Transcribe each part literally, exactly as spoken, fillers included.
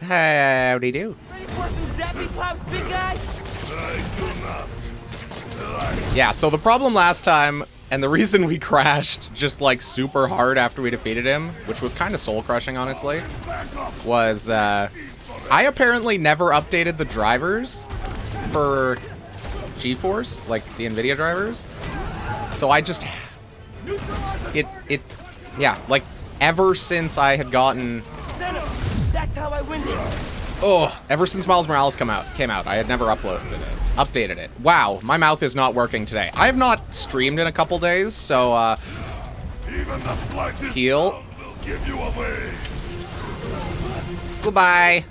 Howdy do. Ready for some zappy pops, big guy? I do not. Yeah, so the problem last time, and the reason we crashed just like super hard after we defeated him, which was kind of soul-crushing, honestly, was uh, I apparently never updated the drivers for GeForce, like the NVIDIA drivers. So I just, it, it, yeah, like ever since I had gotten, that's how I win this. Oh, ever since Miles Morales come out, came out, I had never uploaded it, updated it. Wow, my mouth is not working today. I have not streamed in a couple days, so uh, even the heal. Will give you away. Goodbye.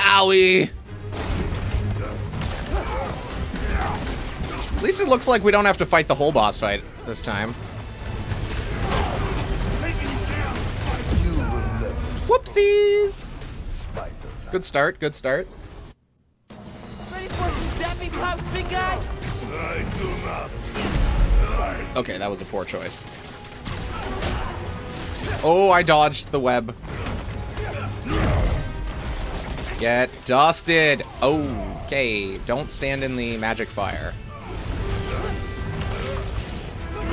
Owie. At least it looks like we don't have to fight the whole boss fight this time. Whoopsies! Good start, good start. Ready for some zappy pops, big guy? I do not. Okay, that was a poor choice. Oh, I dodged the web. Get dusted. Okay, don't stand in the magic fire.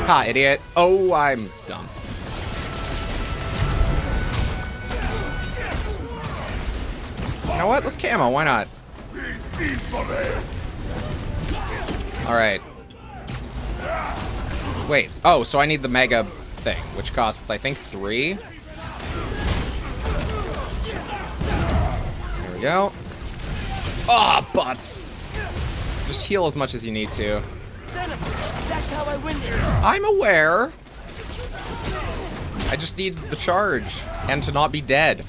Ha, idiot. Oh, I'm dumb. You know what? Let's camo. Why not? All right. Wait. Oh, so I need the mega thing, which costs, I think, three. Go. Ah, oh, butts. Just heal as much as you need to. That's how I win this. I'm aware. I just need the charge and to not be dead.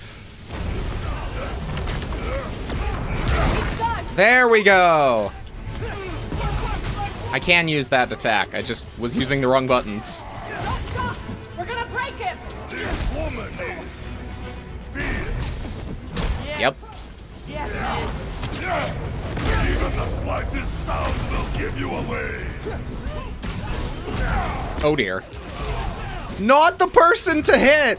There we go. I can use that attack. I just was using the wrong buttons. Let's go. We're gonna break him. This woman is fierce. Yep. Yes, yes. Yes. Even the slightest sound will give you away. Oh dear. Not the person to hit!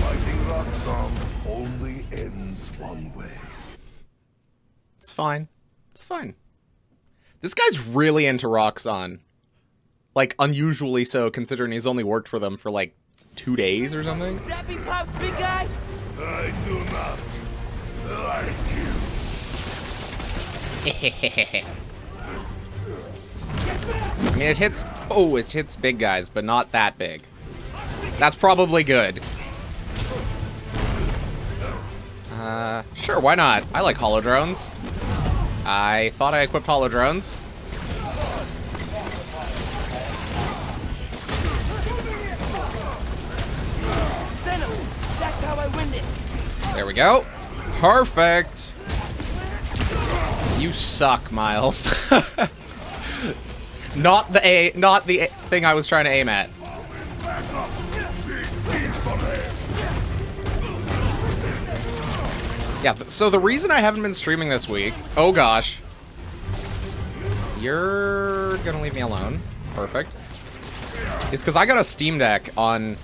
Fighting Roxxon only ends one way. It's fine. It's fine. This guy's really into Roxxon. Like, unusually so, considering he's only worked for them for like two days or something. Zappy pops, big guy. I do not like you. I mean, it hits. Oh, it hits big guys, but not that big. That's probably good. Uh, sure, why not? I like holo drones. I thought I equipped holo drones. There we go. Perfect. You suck, Miles. Not the a, not the a thing I was trying to aim at. Yeah. So the reason I haven't been streaming this week. Oh gosh. You're gonna leave me alone. Perfect. It's because I got a Steam Deck on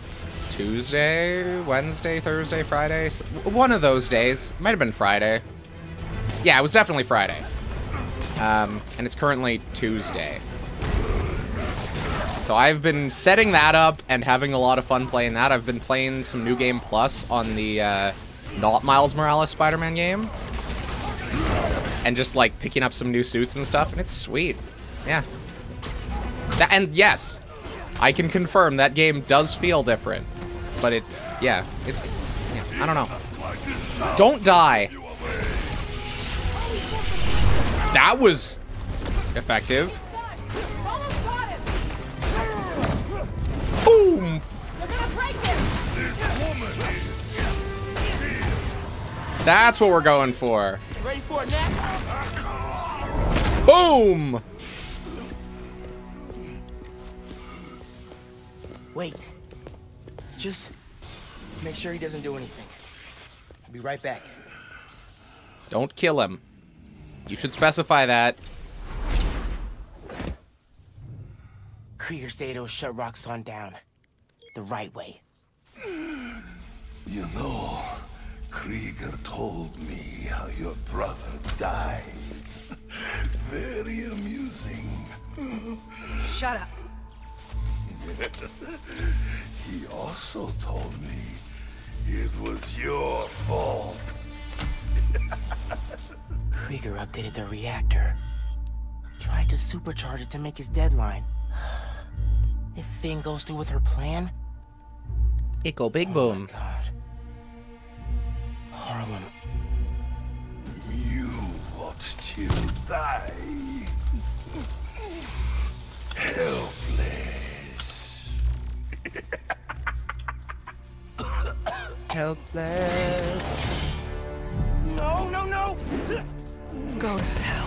Tuesday, Wednesday, Thursday, Friday, one of those days. Might have been Friday. Yeah, it was definitely Friday. Um, and it's currently Tuesday. So I've been setting that up and having a lot of fun playing that. I've been playing some New Game Plus on the uh, not Miles Morales Spider-Man game. And just like picking up some new suits and stuff, and it's sweet. Yeah. That, and yes, I can confirm that game does feel different. But it's, yeah, it, yeah, I don't know. Don't die. That was effective. Boom. That's what we're going for. Boom. Wait. Just make sure he doesn't do anything. I'll be right back. Don't kill him. You should specify that. Krieger's data will shut Roxxon down. The right way. You know, Krieger told me how your brother died. Very amusing. Shut up. He also told me it was your fault. Krieger updated the reactor. Tried to supercharge it to make his deadline. If Finn goes through with her plan... It go big boom. Oh my God. Harlem. You want to die. Helpless. Helpless. No, no, no! Go to hell.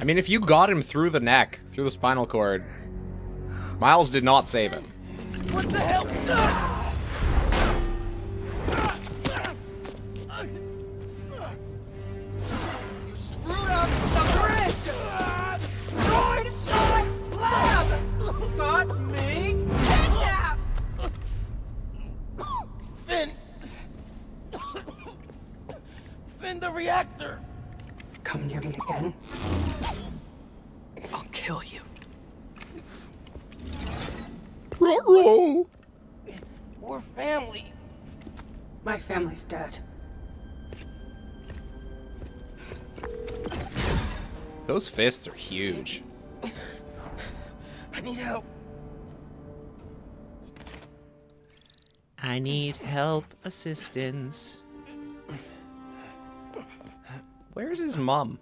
I mean, if you got him through the neck, through the spinal cord, Miles did not save him. What the hell? You screwed up the bridge! Destroyed my lab! Got me kidnapped! Finn! Finn, the reactor! Come near me again. I'll kill you. Ruh-roh. We're family. My family's dead. Those fists are huge. I need help. I need help, assistance. Where's his mom?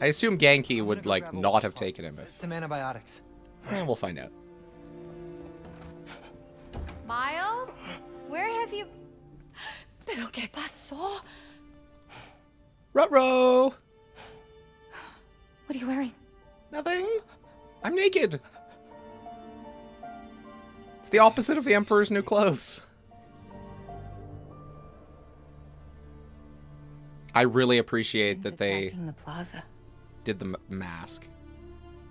I assume Genki would, like, not have taken him. Some antibiotics. Eh, we'll find out. Miles? Where have you... Pero que pasó? Ruh-roh! What are you wearing? Nothing. I'm naked. It's the opposite of the Emperor's new clothes. I really appreciate that they the plaza. did the mask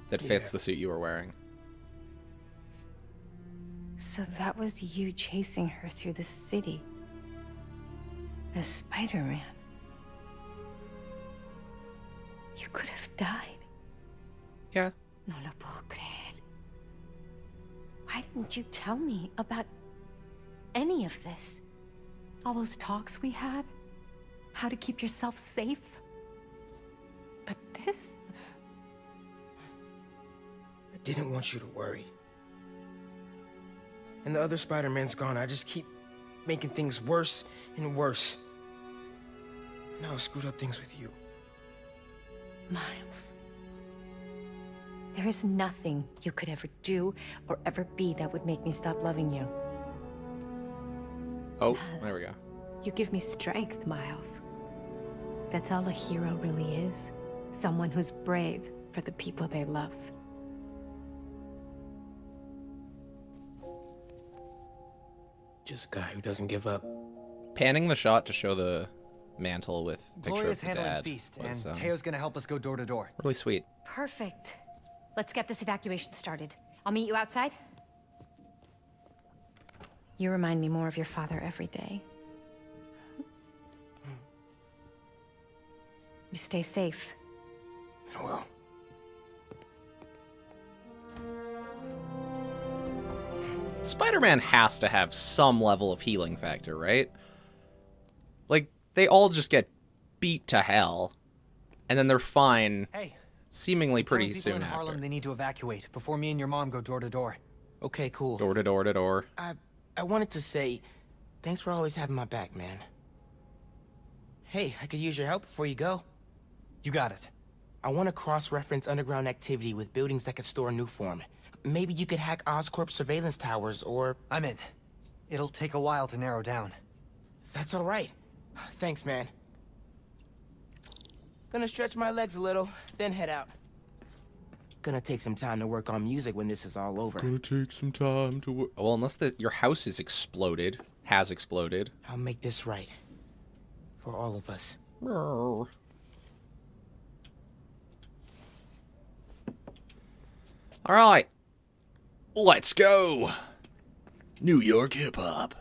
that fits yeah. the suit you were wearing. So that was you chasing her through the city as Spider-Man. You could have died. Yeah. No lo puedo creer. Why didn't you tell me about any of this? All those talks we had? How to keep yourself safe. But this... I didn't want you to worry. And the other Spider-Man's gone. I just keep making things worse and worse. Now I screwed up things with you. Miles. There is nothing you could ever do or ever be that would make me stop loving you. Oh, there we go. You give me strength, Miles. That's all a hero really is. Someone who's brave for the people they love. Just a guy who doesn't give up. Panning the shot to show the mantle with picture Gloria's of the dad. Feast, was, and um, Teo's gonna help us go door to door. Really sweet. Perfect. Let's get this evacuation started. I'll meet you outside. You remind me more of your father every day. You stay safe. I will. Spider-Man has to have some level of healing factor, right? Like, they all just get beat to hell, and then they're fine, hey, seemingly pretty soon in Harlem, after. They need to evacuate before me and your mom go door to door. Okay, cool. Door to door to door. I, I wanted to say, thanks for always having my back, man. Hey, I could use your help before you go. You got it. I want to cross-reference underground activity with buildings that could store a new form. Maybe you could hack Oscorp surveillance towers, or... I'm in. It'll take a while to narrow down. That's all right. Thanks, man. Gonna stretch my legs a little, then head out. Gonna take some time to work on music when this is all over. Gonna take some time to work. Well, unless the, your house is exploded, has exploded. I'll make this right for all of us. Brr. All right, let's go. New York hip hop.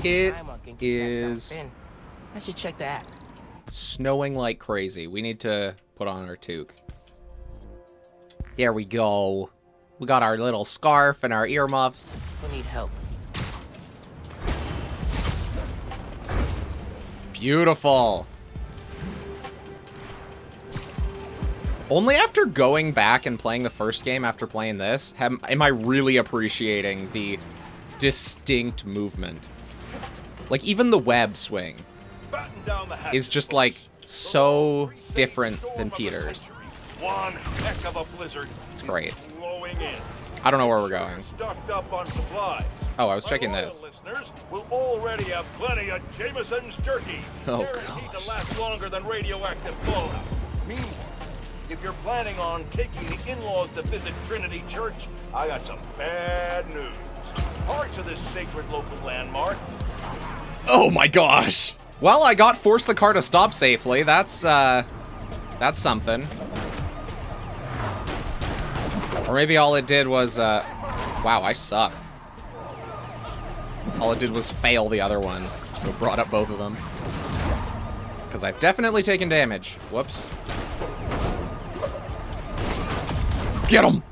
It is I should check the app. Snowing like crazy. We need to put on our toque. There we go. We got our little scarf and our earmuffs. We need help. Beautiful. Only after going back and playing the first game after playing this, am, am I really appreciating the distinct movement. Like, even the web swing is just, like, so different than Peter's. It's great. I don't know where we're going. Oh, I was checking this. Oh, gosh. If you're planning on taking the in-laws to visit Trinity Church, I got some bad news. Parts of this sacred local landmark. Oh my gosh! Well, I got forced the car to stop safely. That's, uh, that's something. Or maybe all it did was, uh, wow, I suck. All it did was fail the other one. So it brought up both of them. Because I've definitely taken damage. Whoops. Get him!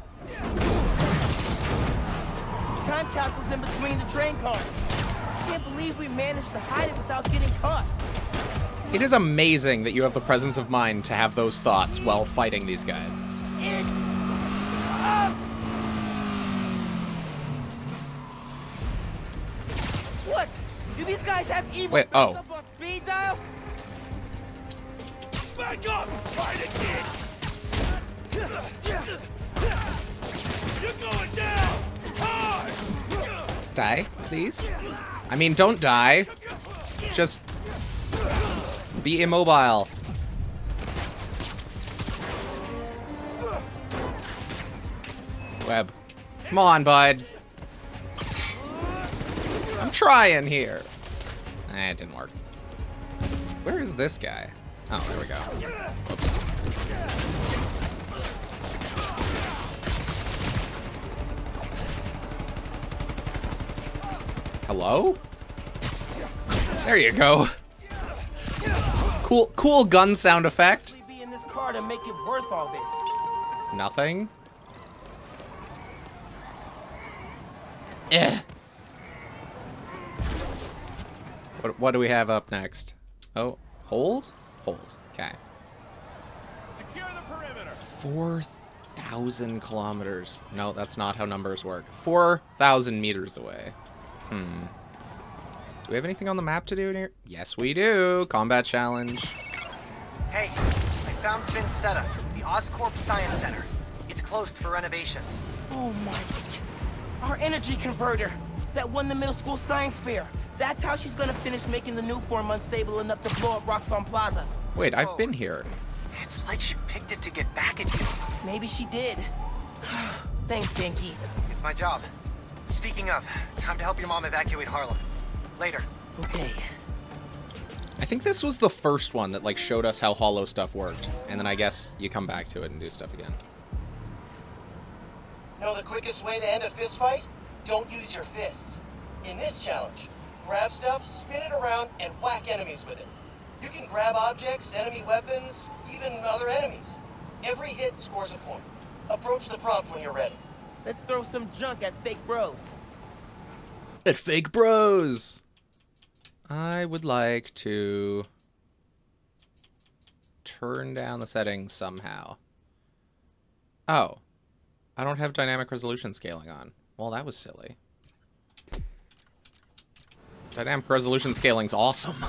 Time capsules in between the train cars. I can't believe we managed to hide it without getting caught. It is amazing that you have the presence of mind to have those thoughts while fighting these guys. It's up. What? Do these guys have evil? Wait, oh. Up on speed dial? Back up! Fight again! You're going down! Hard! Die, please. I mean, don't die. Just be immobile. Web. Come on, bud. I'm trying here. Eh, it didn't work. Where is this guy? Oh, there we go. Whoops. Hello? There you go. Cool, cool gun sound effect. Nothing. Eh. What, what do we have up next? Oh, hold, hold. Okay. Four thousand kilometers. No, that's not how numbers work. Four thousand meters away. Hmm. Do we have anything on the map to do in here? Yes, we do. Combat challenge. Hey, I found Finn's setup, the Oscorp Science Center. It's closed for renovations. Oh my! Our energy converter that won the middle school science fair. That's how she's gonna finish making the new form unstable enough to blow up Roxxon Plaza. Wait, I've oh. been here. It's like she picked it to get back at you. Maybe she did. Thanks, Genki. It's my job. Speaking of, time to help your mom evacuate Harlem. Later. Okay. I think this was the first one that, like, showed us how hollow stuff worked. And then I guess you come back to it and do stuff again. Know the quickest way to end a fist fight? Don't use your fists. In this challenge, grab stuff, spin it around, and whack enemies with it. You can grab objects, enemy weapons, even other enemies. Every hit scores a point. Approach the prompt when you're ready. Let's throw some junk at fake bros. At fake bros! I would like to turn down the settings somehow. Oh. I don't have dynamic resolution scaling on. Well, that was silly. Dynamic resolution scaling's awesome.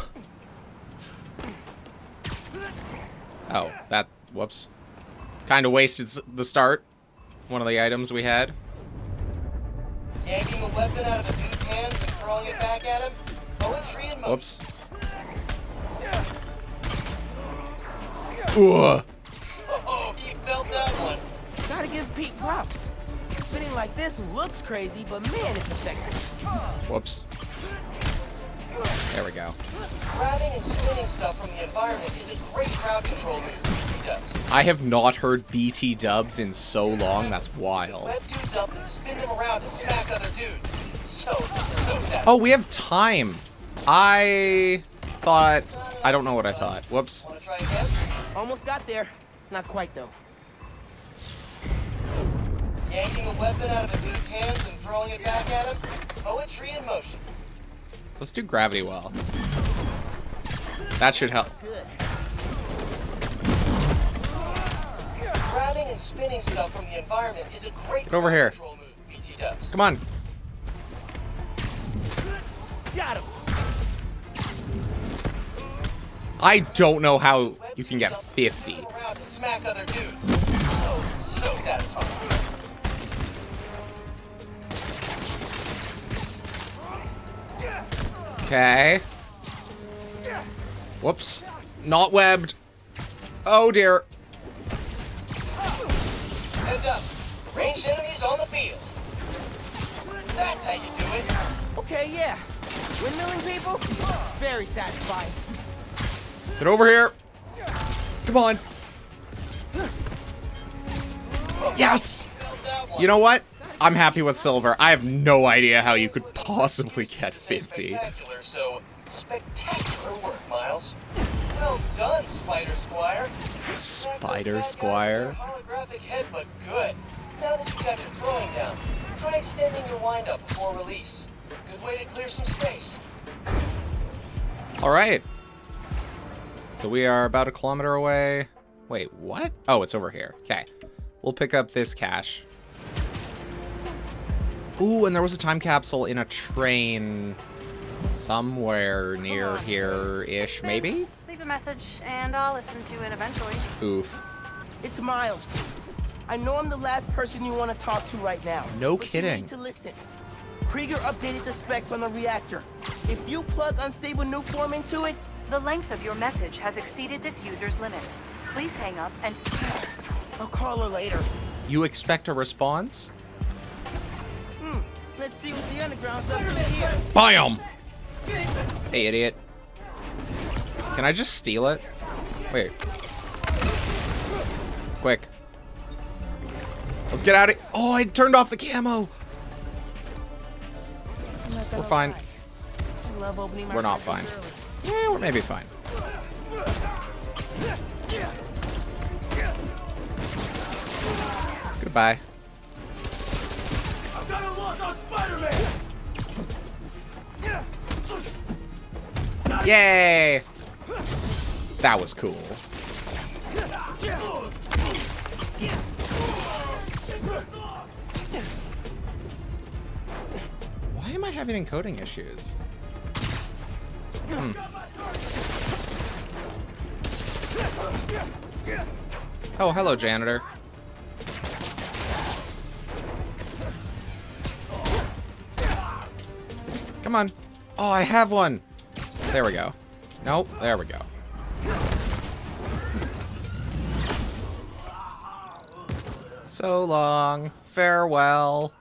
Oh, that... whoops. Kinda wasted the start. one of the items we had. Yanking a weapon out of a dude's hands and throwing it back at him. Poetry in motion. Whoops. Ooh. Oh, you felt that one. Gotta give Pete props. Spinning like this looks crazy, but man, it's effective. Whoops. There we go. Grabbing and spinning stuff from the environment is a great crowd control move for B T dubs. I have not heard B T dubs in so long, that's wild. Web dudes up and spin them around to smack other dudes. So, so oh, we have time. I thought... I don't know what I thought. Whoops. Wanna try again? Almost got there. Not quite, though. Yanking a weapon out of a dude's hands and throwing it back at him. Poetry in motion. Let's do gravity well. That should help. Good. Grabbing and spinning stuff from the environment is a great Get over here. Control move, B T dubs. Come on. Got him. I don't know how you can get fifty. Smack other dudes. Oh, so satisfying. Okay. Whoops. Not webbed. Oh dear. Heads up. Ranged enemies on the field. That's how you do it. Okay, yeah. Windmilling people? Very satisfying. Get over here. Come on. Yes! You know what? I'm happy with silver. I have no idea how you could possibly get fifty. Spectacular, so spectacular work, Miles. Well done, Spider Squire. Spider Squire. Holographic head, but good. Now that you got your throwing down, try extending your windup before release. Good way to clear some space. All right. So we are about a kilometer away. Wait, what? Oh, it's over here. Okay, we'll pick up this cache. Ooh, and there was a time capsule in a train somewhere near here-ish, maybe? Leave a message, and I'll listen to it eventually. Oof. It's Miles. I know I'm the last person you want to talk to right now. No kidding. You need to listen. Krieger updated the specs on the reactor. If you plug unstable new form into it... The length of your message has exceeded this user's limit. Please hang up and... I'll call her later. You expect a response? Let's see what the underground's up to here. BAM! Hey, idiot. Can I just steal it? Wait. Quick. Let's get out of here. Oh, I turned off the camo. We're fine. We're not fine. Yeah, we're maybe fine. Goodbye. Yay! That was cool. Why am I having encoding issues? Hmm. Oh, hello, janitor. Come on. Oh, I have one. There we go. Nope. There we go. So long. Farewell.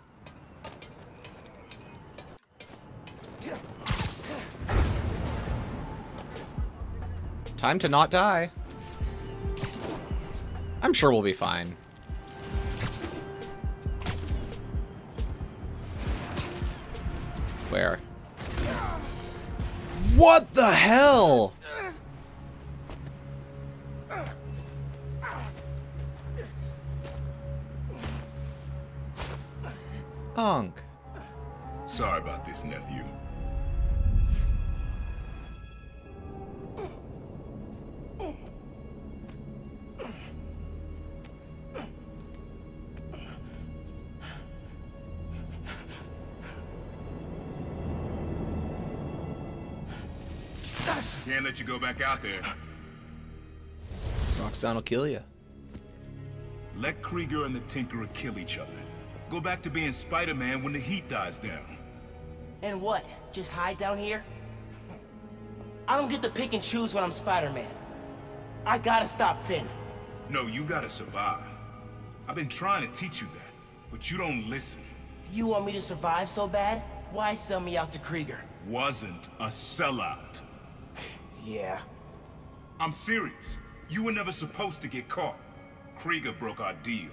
Time to not die. I'm sure we'll be fine. Where? What the hell? Unk. Sorry about this, nephew. Can't let you go back out there. Roxxon will kill you. Let Krieger and the Tinkerer kill each other. Go back to being Spider-Man when the heat dies down. And what? Just hide down here? I don't get to pick and choose when I'm Spider-Man. I gotta stop Finn. No, you gotta survive. I've been trying to teach you that, but you don't listen. You want me to survive so bad? Why sell me out to Krieger? Wasn't a sellout. Yeah. I'm serious. You were never supposed to get caught. Krieger broke our deal.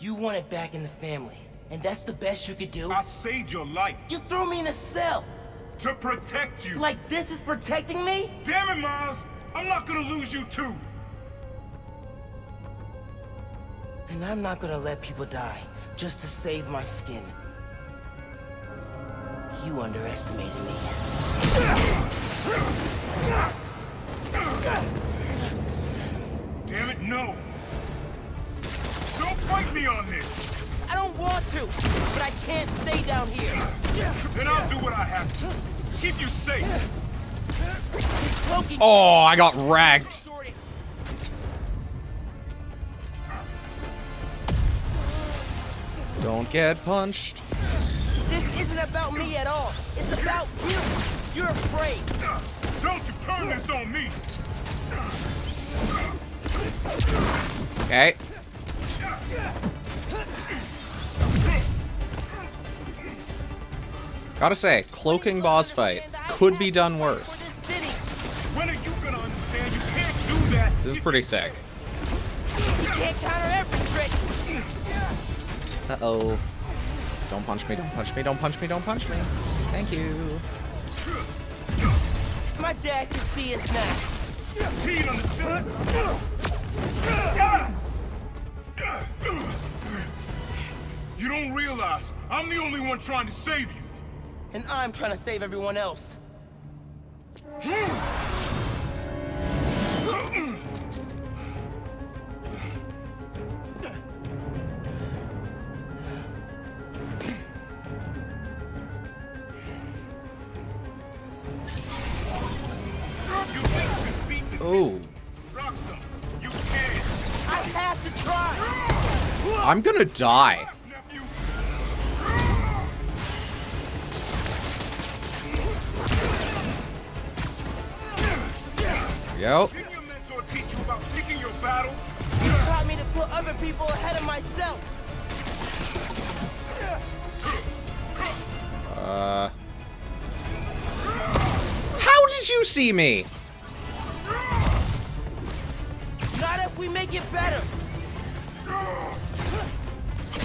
You want it back in the family, and that's the best you could do? I saved your life. You threw me in a cell. To protect you. Like this is protecting me? Damn it, Miles. I'm not gonna lose you too. And I'm not gonna let people die just to save my skin. You underestimated me. Damn it, no! Don't fight me on this! I don't want to, but I can't stay down here. Then I'll do what I have to. Keep you safe. Oh, I got ragged. Don't get punched. This isn't about me at all. It's about you. You're afraid. Don't you turn this on me. Okay. Gotta say, cloaking boss fight could be done worse. When are you gonna understand? You can't do that. This is pretty sick. You can't counter every trick. Uh-oh. Don't punch me, don't punch me, don't punch me, don't punch me. Thank you. My dad can see us now. You don't realize I'm the only one trying to save you. And I'm trying to save everyone else. Oh. You can't. I have to try. I'm gonna die. Yo. Didn't your mentor teach you about picking your battles? You taught me to put other people ahead of myself. Uh. How did you see me? Not if we make it better.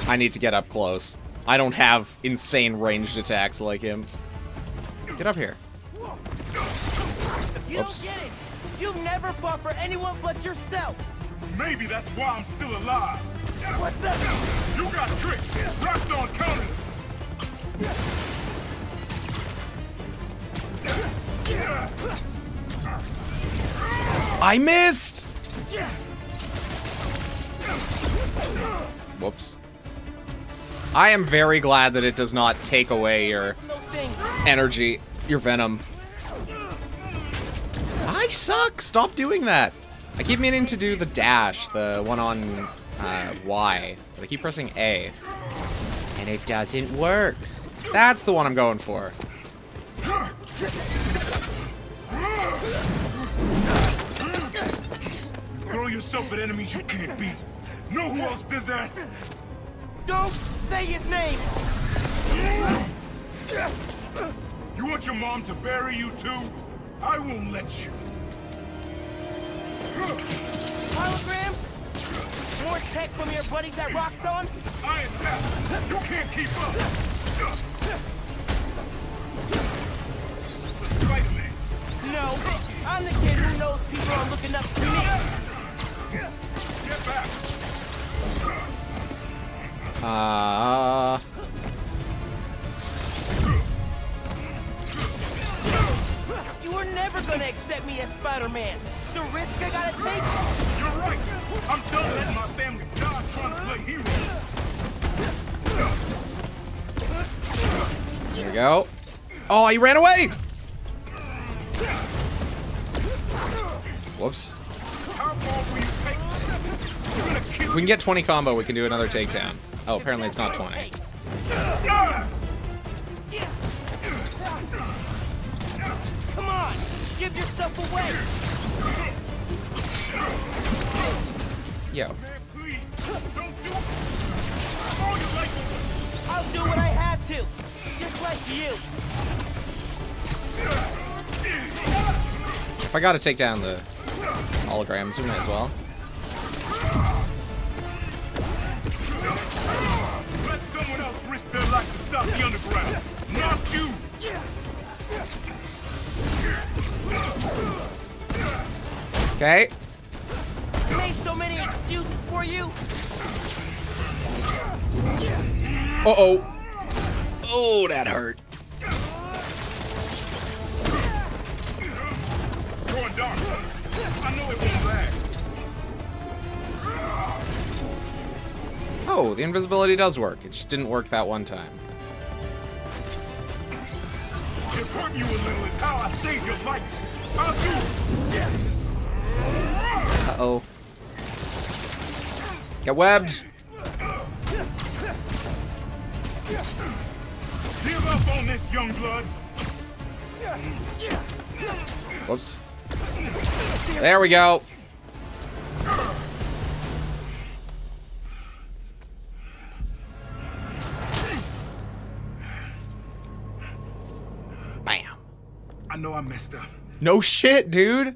I need to get up close. I don't have insane ranged attacks like him. Get up here. You don't get it. You never fought for anyone but yourself. Maybe that's why I'm still alive. What the? You got tricked. Roxxon counted. I missed. Whoops. I am very glad that it does not take away your energy, your venom. I suck! Stop doing that! I keep meaning to do the dash, the one on uh, Y, but I keep pressing A. And it doesn't work. That's the one I'm going for. Throw yourself at enemies you can't beat. Know who else did that? Don't say his name! You want your mom to bury you too? I won't let you. Holograms? More tech from your buddies at Roxxon? I am fast. You can't keep up. Spider-Man. No, I'm the kid who knows people are looking up to me. Get back. Ah. Uh... You were never gonna accept me as Spider-Man. The risk I gotta take. You're right. I'm done letting my family die trying to play hero. There we go. Oh, he ran away. Whoops. How far will you take? You're gonna kill we can get twenty combo, we can do another takedown. Oh, apparently it's not twenty. Come on, give yourself away. Yo. I'll do what I have to, just like you. If I gotta take down the holograms, we might as well. Let someone else risk their life to stop the underground. Not you. Okay. I made so many excuses for you. Uh oh. Oh, that hurt. Going dark. I know it won't last. Oh, the invisibility does work. It just didn't work that one time. It hurt you a little is how I saved your life. I'll do it. Uh-oh. Get webbed. Give up on this, young blood. Whoops. There we go. I know I messed up. No shit, dude.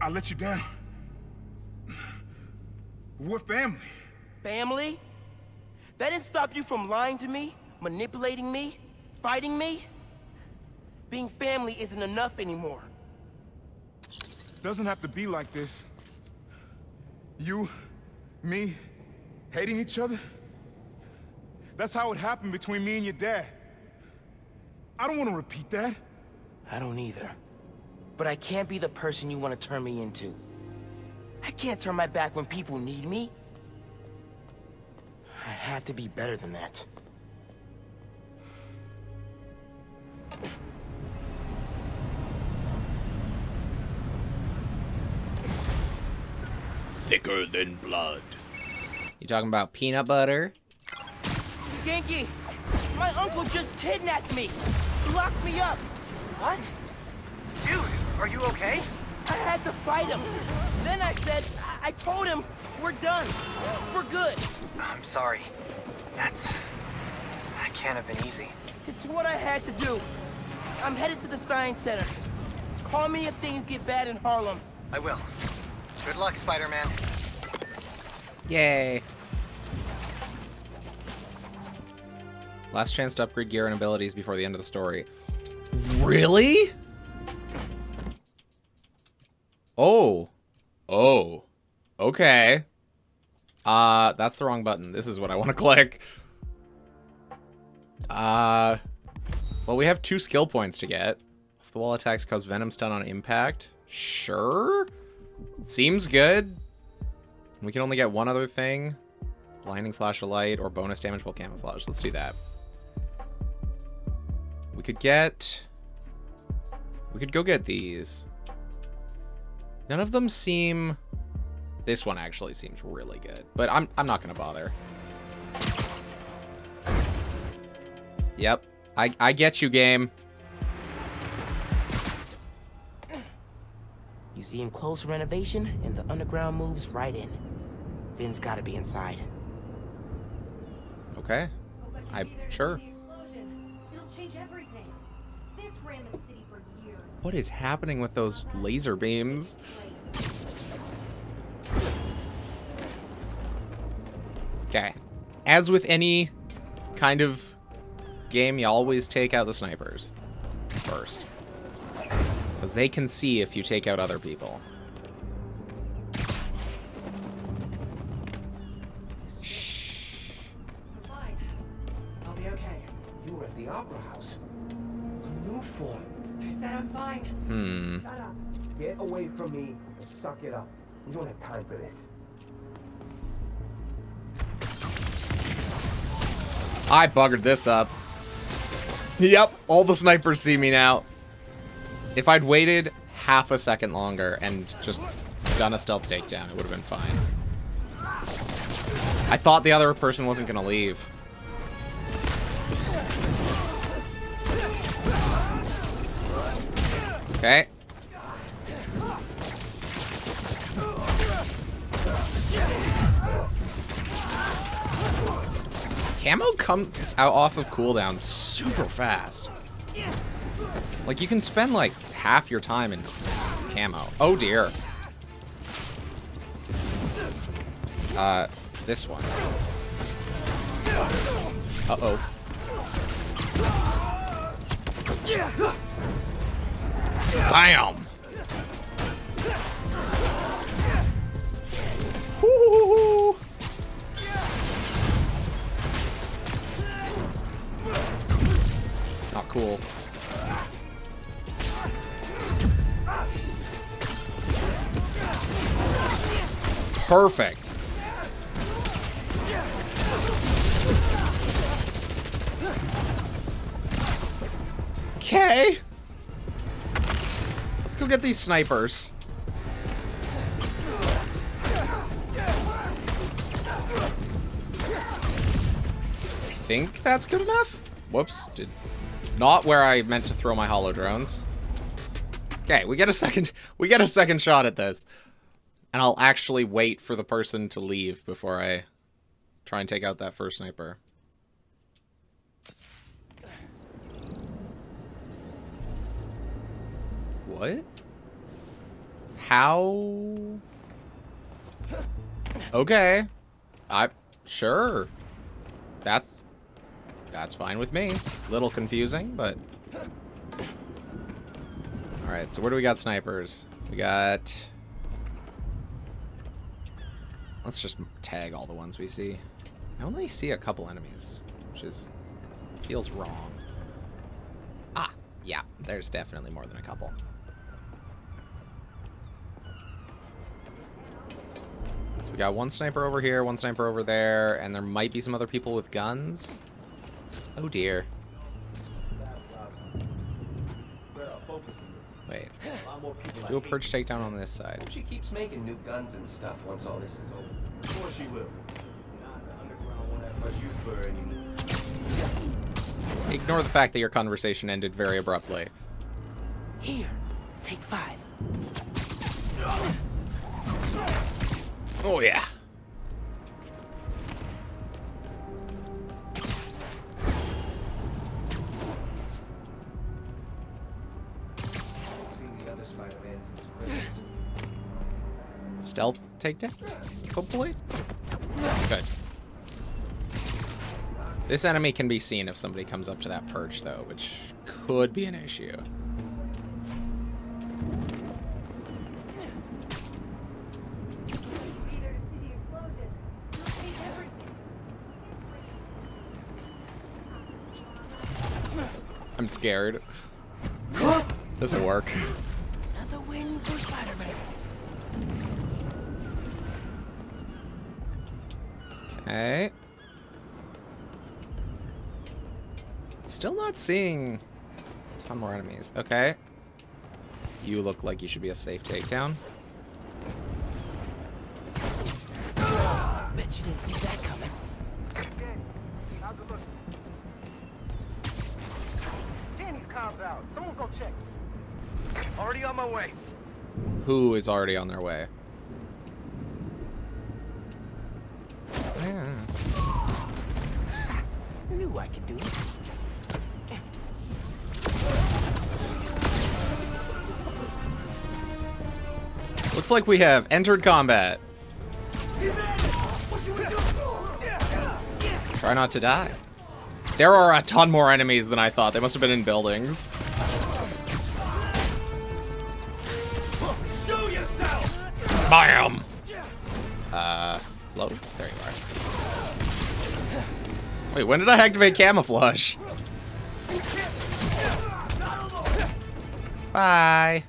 I let you down. We're family. Family? That didn't stop you from lying to me, manipulating me, fighting me. Being family isn't enough anymore. Doesn't have to be like this. You, me, hating each other. That's how it happened between me and your dad. I don't want to repeat that. I don't either. But I can't be the person you want to turn me into. I can't turn my back when people need me. I have to be better than that. Thicker than blood. You talking about peanut butter? Genki! My uncle just kidnapped me! Locked me up! What? Dude, are you okay? I had to fight him. Then I said, I, I told him, we're done. We're good. I'm sorry. That's... that can't have been easy. It's what I had to do. I'm headed to the science center. Call me if things get bad in Harlem. I will. Good luck, Spider-Man. Yay. Last chance to upgrade gear and abilities before the end of the story. Really? Oh. Oh. Okay. Uh, that's the wrong button. This is what I want to click. Uh, well, we have two skill points to get. If the wall attacks cause venom stun on impact. Sure. Seems good. We can only get one other thing. Blinding flash of light or bonus damage while camouflage. Let's do that. We could get... we could go get these. None of them seem... this one actually seems really good, but I'm, I'm not going to bother. Yep. I, I get you, game. Museum close renovation, and the underground moves right in. Finn's got to be inside. Okay. I'm sure. It'll change everything. Ran the city for years. What is happening with those laser beams? Okay. As with any kind of game, you always take out the snipers first. Because they can see if you take out other people. Shh. I'll be okay. You were at the opera house. I said I'm fine. Hmm. Shut up. Get away from me and suck it up. We don't have time for this. I buggered this up. Yep, all the snipers see me now. If I'd waited half a second longer and just done a stealth takedown, it would have been fine. I thought the other person wasn't gonna leave. Okay. Camo comes out off of cooldown super fast. Like, you can spend like half your time in camo. Oh dear. Uh, this one. Uh-oh. Bam! Woo-hoo-hoo-hoo. Not cool. Perfect. Okay. Let's go get these snipers. I think that's good enough. Whoops. Did not where I meant to throw my holo drones. Okay, we get a second we get a second shot at this. And I'll actually wait for the person to leave before I try and take out that first sniper. What? How? Okay. I sure. That's that's fine with me. A little confusing, but all right. So where do we got snipers? We got. Let's just tag all the ones we see. I only see a couple enemies, which is feels wrong. Ah, yeah. There's definitely more than a couple. So we got one sniper over here, one sniper over there, and there might be some other people with guns. Oh dear. Wait. Do a purge takedown on this side. She keeps making new guns and stuff once all this is over. Of course she will. Not the underground won't have much use for her anymore. Ignore the fact that your conversation ended very abruptly. Here, take five. Oh yeah. Stealth takedown? Hopefully. Good. This enemy can be seen if somebody comes up to that perch though, which could be an issue. I'm scared. Doesn't work. Another win for Spider-Man. Okay. Still not seeing a ton more enemies. Okay. You look like you should be a safe takedown. I bet you didn't see that coming. Out. Someone go check. Already on my way. Who is already on their way? Yeah. Knew I could do it. Looks like we have entered combat. Try not to die. There are a ton more enemies than I thought. They must have been in buildings. Bam! Uh, low? There you are. Wait, when did I activate camouflage? Bye.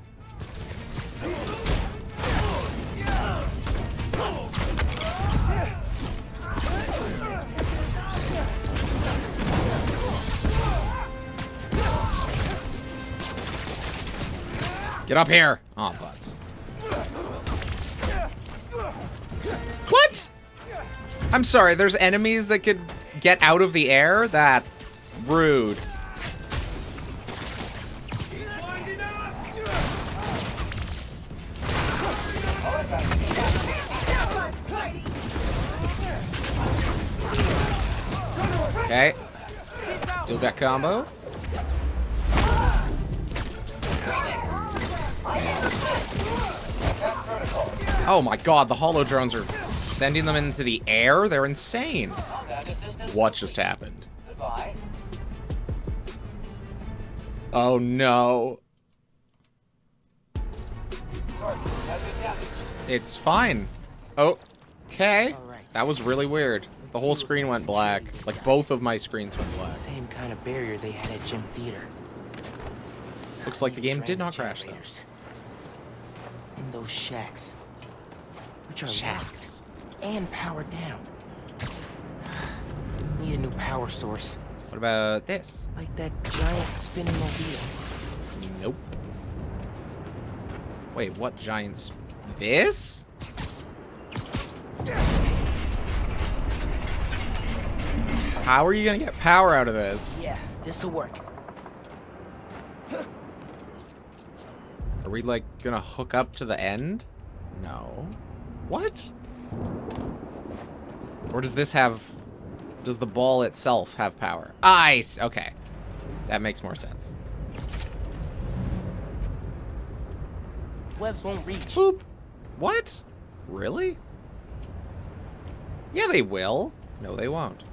Get up here! Aw, oh, butts. What? I'm sorry, there's enemies that could get out of the air? That's rude. Okay. Do that combo. Oh my god, the holo drones are sending them into the air? They're insane. What just happened? Oh no. It's fine. Oh, okay. That was really weird. The whole screen went black. Like, both of my screens went black. Same kind of barrier they had at Gym Theater. Looks like the game did not crash, though. In those shacks, which are shacks and powered down. Need a new power source. What about this? Like that giant spinning mobile. Nope. Wait, what giants? This? How are you gonna get power out of this? Yeah, this'll work. Are we, like, gonna hook up to the end? No. What? Or does this have... Does the ball itself have power? Ice! Okay. That makes more sense. Webs won't reach. Boop! What? Really? Yeah, they will. No, they won't.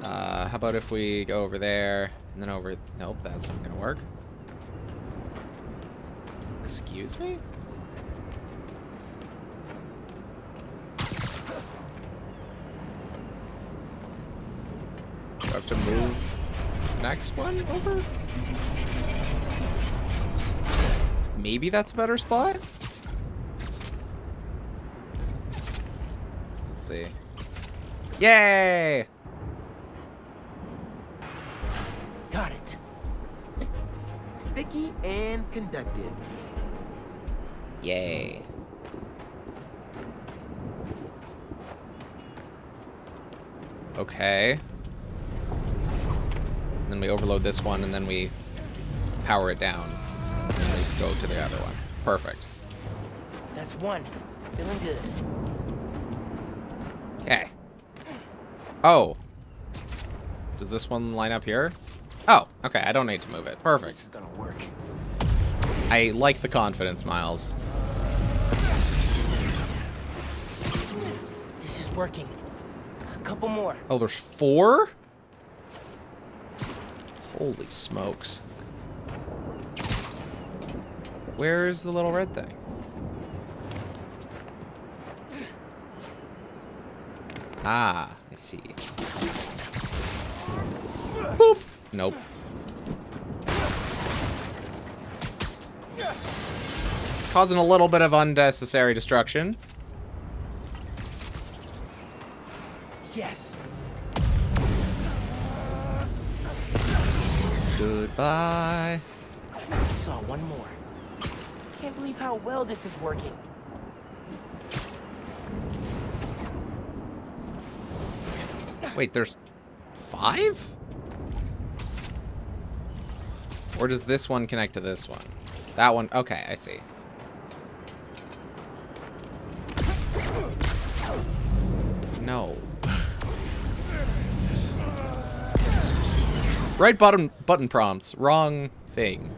Uh, how about if we go over there, and then over... Nope, that's not gonna work. Excuse me? Do I have to move the next one over? Maybe that's a better spot? Let's see. Yay! Got it. Sticky and conductive. Yay. Okay. And then we overload this one and then we power it down. And then we go to the other one. Perfect. That's one. Feeling good. Okay. Oh. Does this one line up here? Oh, okay, I don't need to move it. Perfect. This is gonna work. I like the confidence, Miles. This is working. A couple more. Oh, there's four? Holy smokes. Where's the little red thing? Ah, I see. Boop! Nope. Causing a little bit of unnecessary destruction. Yes. Goodbye. I saw one more. Can't believe how well this is working. Wait, there's five? Or does this one connect to this one? That one? Okay, I see. No. Right button button prompts. Wrong thing.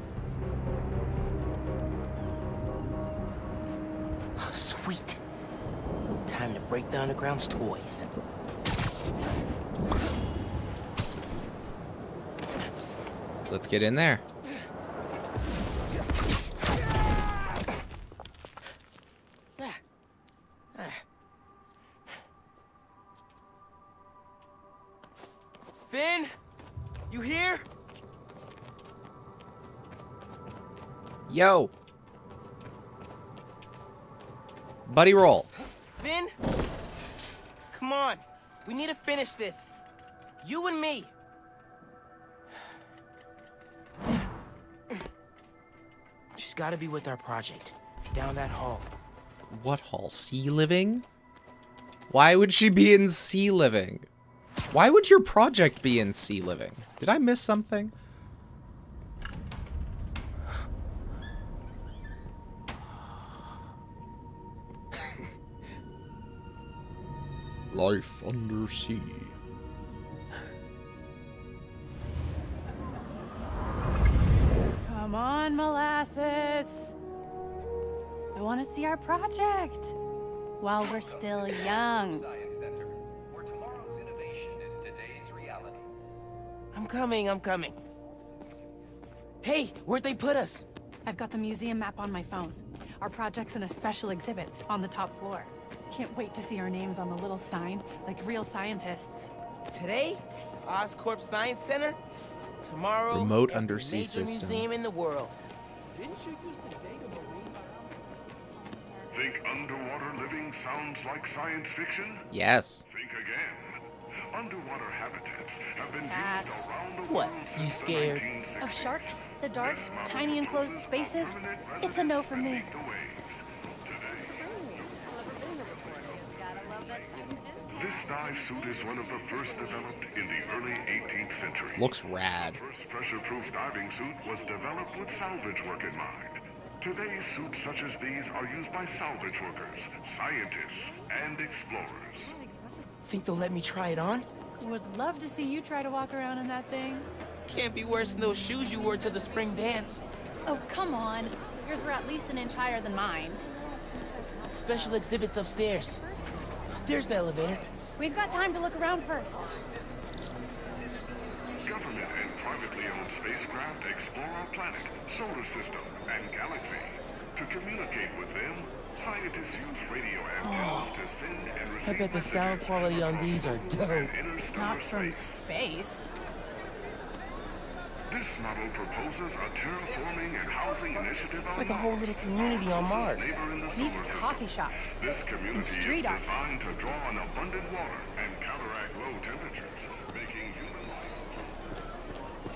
Oh, sweet. Time to break the Underground's toys. Let's get in there. Finn, you here? Yo. Buddy roll. Finn? Come on. We need to finish this. You and me. She's got to be with our project, down that hall. What hall? Sea living? Why would she be in sea living? Why would your project be in sea living? Did I miss something? Life under sea. Come on, Molasses. I want to see our project while we're still young. Where tomorrow's innovation is today's reality. I'm coming, I'm coming. Hey, where'd they put us? I've got the museum map on my phone. Our project's in a special exhibit on the top floor. Can't wait to see our names on the little sign, like real scientists. Today, Oscorp Science Center. Tomorrow, remote undersea system. Museum in the world. Didn't you used to date a marine biologist? Think underwater living sounds like science fiction? Yes. Think again. Underwater habitats have been used around the world. What? You scared of sharks? The dark, tiny enclosed spaces? It's a no for me. This dive suit is one of the first developed in the early eighteenth century. Looks rad. The first pressure-proof diving suit was developed with salvage work in mind. Today's suits such as these are used by salvage workers, scientists, and explorers. Think they'll let me try it on? Would love to see you try to walk around in that thing. Can't be worse than those shoes you wore to the spring dance. Oh, come on. Yours were at least an inch higher than mine. Special exhibits upstairs. There's the elevator. We've got time to look around first. Government and privately owned spacecraft explore our planet, solar system, and galaxy. To communicate with them, scientists use radio antennas oh. to send and receive. I bet the sound quality on these are dope. Not from space. This model proposes a terraforming and housing initiative. It's like a whole little community on Mars. It needs coffee shops and street art. This community is designed to draw on abundant water and counteract low temperatures, making human life.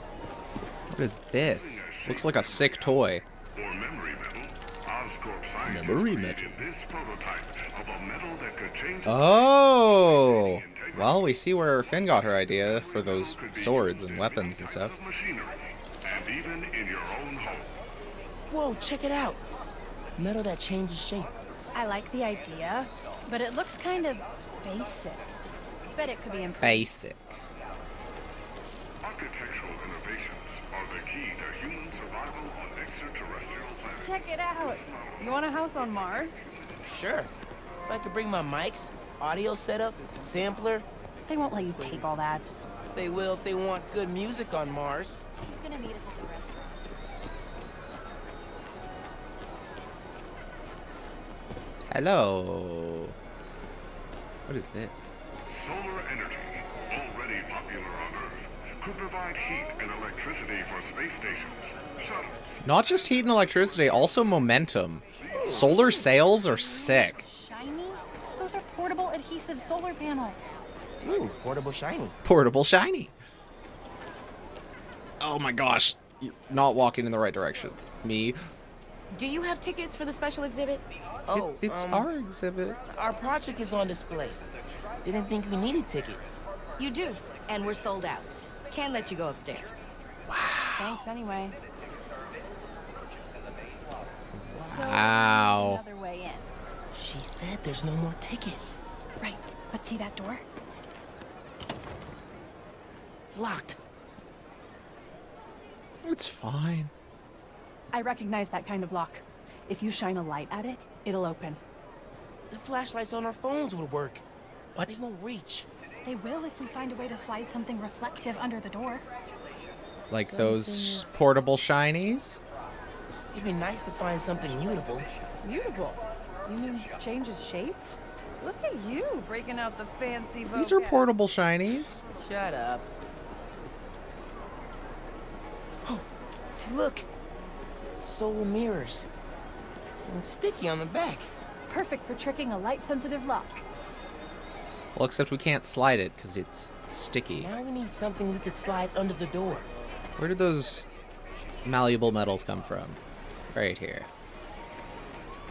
What is this? Looks like a sick toy. Or memory metal. Oscorp scientists created this prototype of a metal that could change. Oh. Well, we see where Finn got her idea for those swords and weapons and stuff. And even in your own home. Whoa, check it out. Metal that changes shape. I like the idea, but it looks kind of basic. Bet it could be improved. Basic. Architectural innovations are the key to human survival on extraterrestrial planets. Check it out. You want a house on Mars? Sure. If I could bring my mics, audio setup, sampler. They won't let you take all that. They will if they want good music on Mars. He's gonna meet us at the restaurant. Hello. What is this? Solar energy, already popular on Earth, could provide heat and electricity for space stations, shuttles. Not just heat and electricity, also momentum. Solar sails are sick. Those are portable adhesive solar panels. Ooh, portable shiny. Portable shiny. Oh my gosh, you're not walking in the right direction. Me. Do you have tickets for the special exhibit? Oh, it, it's um, our exhibit. Our project is on display. Didn't think we needed tickets. You do, and we're sold out. Can't let you go upstairs. Wow. Thanks anyway. Wow. So, another way in. She said there's no more tickets. Right, but see that door? Locked. It's fine. I recognize that kind of lock. If you shine a light at it, it'll open. The flashlights on our phones would work. But they won't reach. They will if we find a way to slide something reflective under the door. Like something those portable shinies? It'd be nice to find something mutable. Mutable? You mean changes shape? Look at you breaking out the fancy vocab. These are portable shinies. Shut up. Oh, look. Solar mirrors. And sticky on the back. Perfect for tricking a light-sensitive lock. Well, except we can't slide it because it's sticky. Now we need something we could slide under the door. Where did those malleable metals come from? Right here.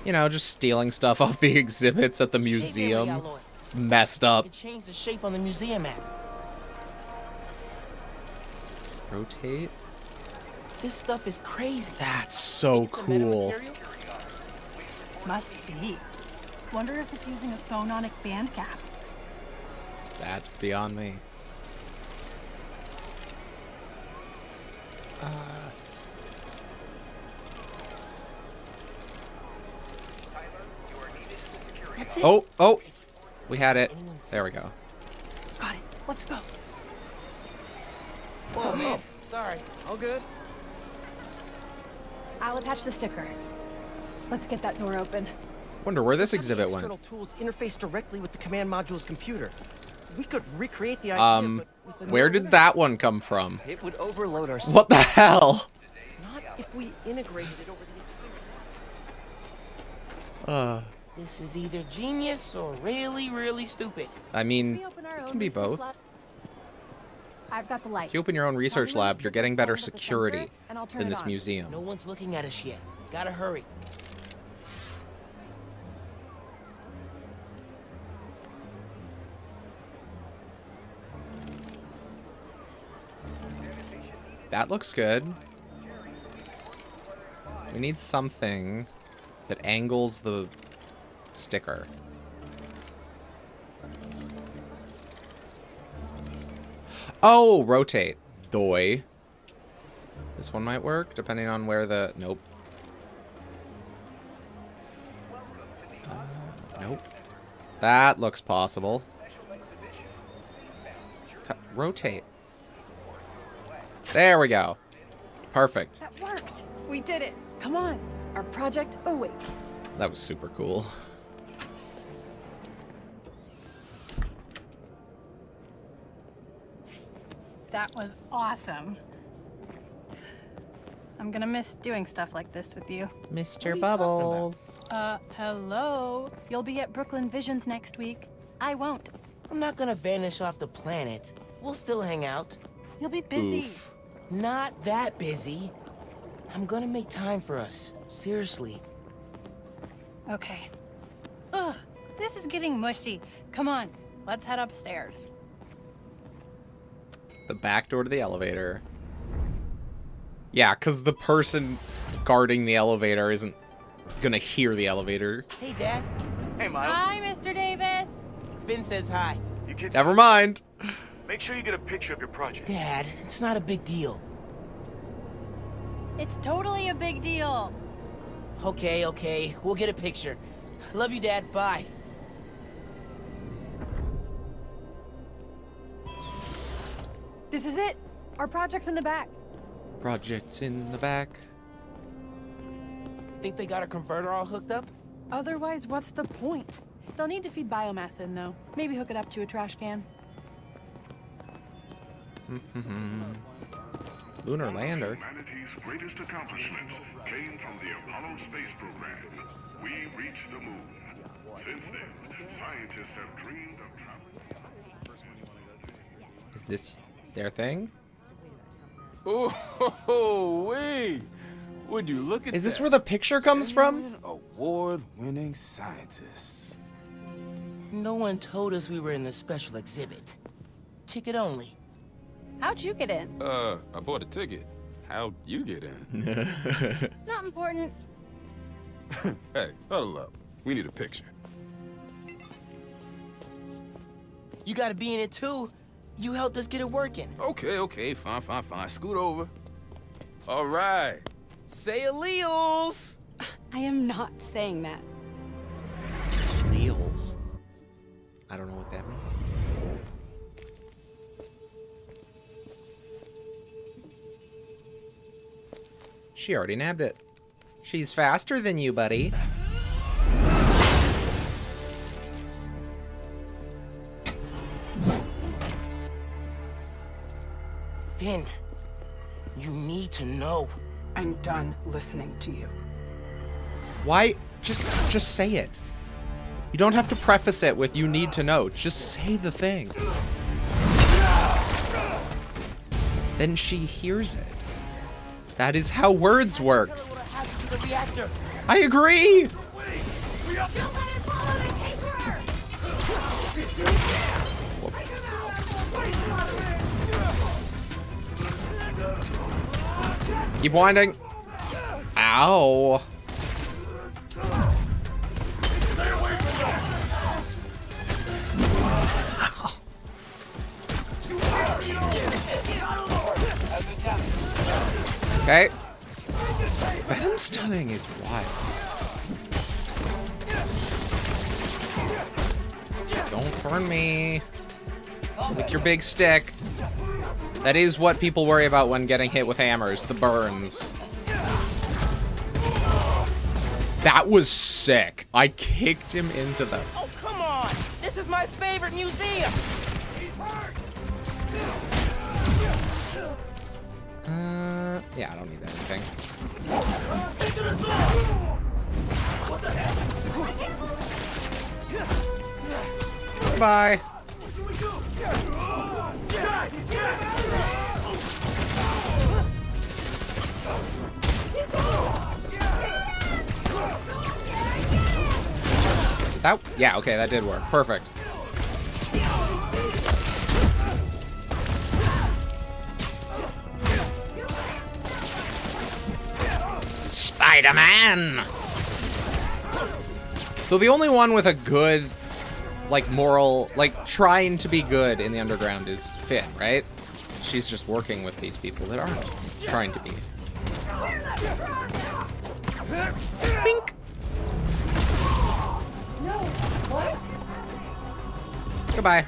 You know, just stealing stuff off the exhibits at the museum. It's messed up. Change the shape on the museum app. Rotate. This stuff is crazy. That's so cool. Must be. Wonder if it's using a phononic band gap. That's beyond me. Uh, That's it. Oh, oh, we had it. There we go. Got it. Let's go. Whoa, oh, man. Sorry. All good. I'll attach the sticker. Let's get that door open. Wonder where this exhibit went. External tools interface directly with the command module's computer. We could recreate the idea, um, where did that one come from? It would overload our system. What the hell? Not if we integrated it over the entire. Uh. This is either genius or really, really stupid. I mean, it can be both. I've got the light. If you open your own research lab, you're getting better security than this museum. No one's looking at us yet. Gotta hurry. That looks good. We need something that angles the sticker. Oh, rotate. Doi. This one might work, depending on where the... Nope. Uh, nope. That looks possible. Cut. Rotate. There we go. Perfect. That worked. We did it. Come on. Our project awaits. That was super cool. That was awesome. I'm gonna miss doing stuff like this with you. Mister Bubbles. Uh, hello. You'll be at Brooklyn Visions next week. I won't. I'm not gonna vanish off the planet. We'll still hang out. You'll be busy. Oof. Not that busy. I'm gonna make time for us. Seriously. Okay. Ugh, this is getting mushy. Come on, let's head upstairs. The back door to the elevator. Yeah, because the person guarding the elevator isn't gonna hear the elevator. Hey, Dad. Hey, Miles. Hi, Mister Davis. Finn says hi. You kids. Never mind. Make sure you get a picture of your project. Dad, it's not a big deal. It's totally a big deal. Okay, okay. We'll get a picture. Love you, Dad. Bye. This is it. Our project's in the back. Project's in the back. Think they got a converter all hooked up? Otherwise, what's the point? They'll need to feed biomass in, though. Maybe hook it up to a trash can. Mm-hmm. Lunar lander. Humanity's greatest accomplishments came from the Apollo space program. We reached the moon. Since then, scientists have dreamed of traveling. Is this their thing? Oh, wait! Would you look at? Is this that. Where the picture comes from? Award-winning scientists. No one told us we were in the special exhibit. Ticket only. How'd you get in? Uh, I bought a ticket. How'd you get in? Not important. Hey, huddle up. We need a picture. You gotta be in it too. You helped us get it working. Okay, okay, fine, fine, fine. Scoot over. All right. Say alleles. I am not saying that. Alleles. I don't know what that means. She already nabbed it. She's faster than you, buddy. Finn, you need to know. I'm done listening to you. Why? Just, just say it. You don't have to preface it with "you need to know." Just say the thing. Then she hears it. That is how words work. I agree! Don't let him follow the Tinkerer! Whoops. Keep winding. Ow. Okay. Venom stunning is wild. Don't burn me with your big stick. That is what people worry about when getting hit with hammers, the burns. That was sick. I kicked him into the... Oh, come on! This is my favorite museum! Uh, yeah, I don't need that thing. Bye. That, yeah, okay, that did work. Perfect. Spider-Man! So the only one with a good, like, moral, like, trying to be good in the underground is Finn, right? She's just working with these people that aren't trying to be. Bink! No, what? Goodbye.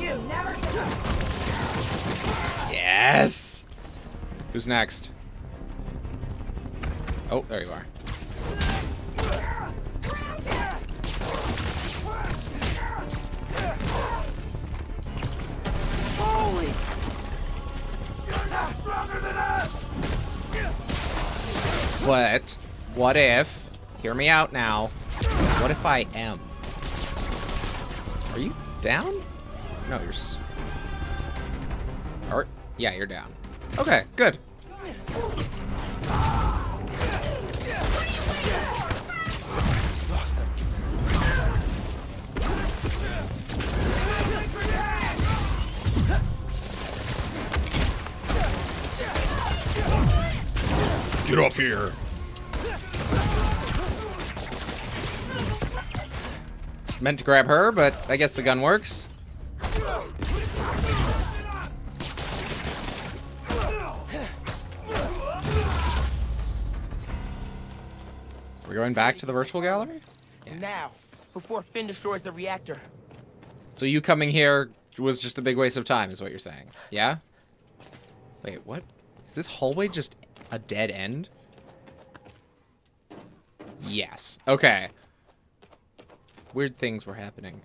You never should. Yes! Who's next? Oh, there you are. Holy! You're not stronger than us! What? What if? Hear me out now. What if I am? Are you down? No, you're... Or, yeah, you're down. Okay, good. Lost them. Get up here. Meant to grab her, but I guess the gun works. We're going back to the virtual gallery? Yeah. Now, before Finn destroys the reactor. So you coming here was just a big waste of time, is what you're saying. Yeah? Wait, what? Is this hallway just a dead end? Yes. Okay. Weird things were happening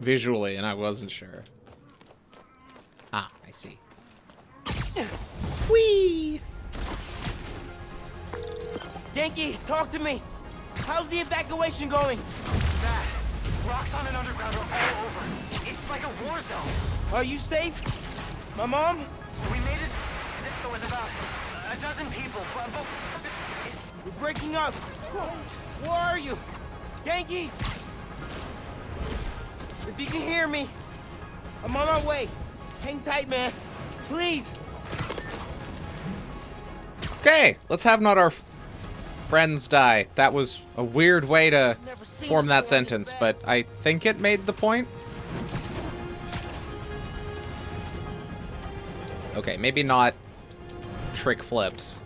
visually, and I wasn't sure. Ah, I see. Whee! Genki, talk to me! How's the evacuation going? Bad. Roxxon and Underground are all over. It's like a war zone. Are you safe? My mom? We made it. There was about a dozen people. We're breaking up. Where are you? Genki! If you can hear me, I'm on my way. Hang tight, man. Please! Okay, let's have not our... friends die. That was a weird way to form that sentence, but I think it made the point. Okay, maybe not trick flips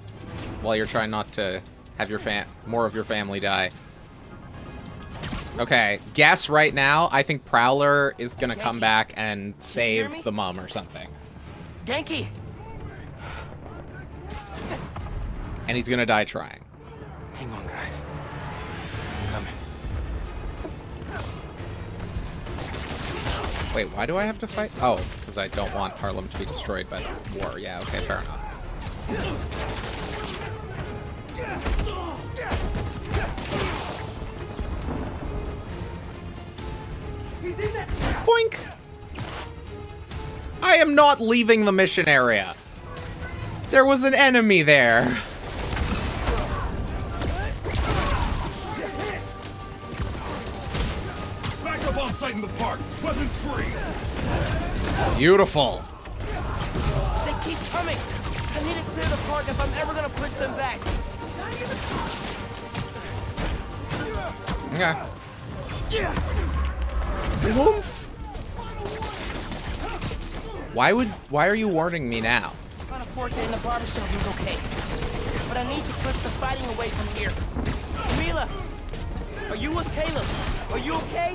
while you're trying not to have your fam- more of your family die. Okay, guess right now, I think Prowler is gonna come back and save the mom or something. Genki! And he's gonna die trying. Hang on, guys. I'm coming. Wait, why do I have to fight? Oh, because I don't want Harlem to be destroyed by the war. Yeah, okay, fair enough. Boink! I am not leaving the mission area. There was an enemy there. Pick up on site in the park. Weapons free. Beautiful. They keep coming. I need to clear the park if I'm ever gonna push them back. Yeah. Yeah. Why would? Why are you warning me now? I'm on a port in the barber shop is okay, but I need to push the fighting away from here. Mila, are you with Caleb? Are you okay?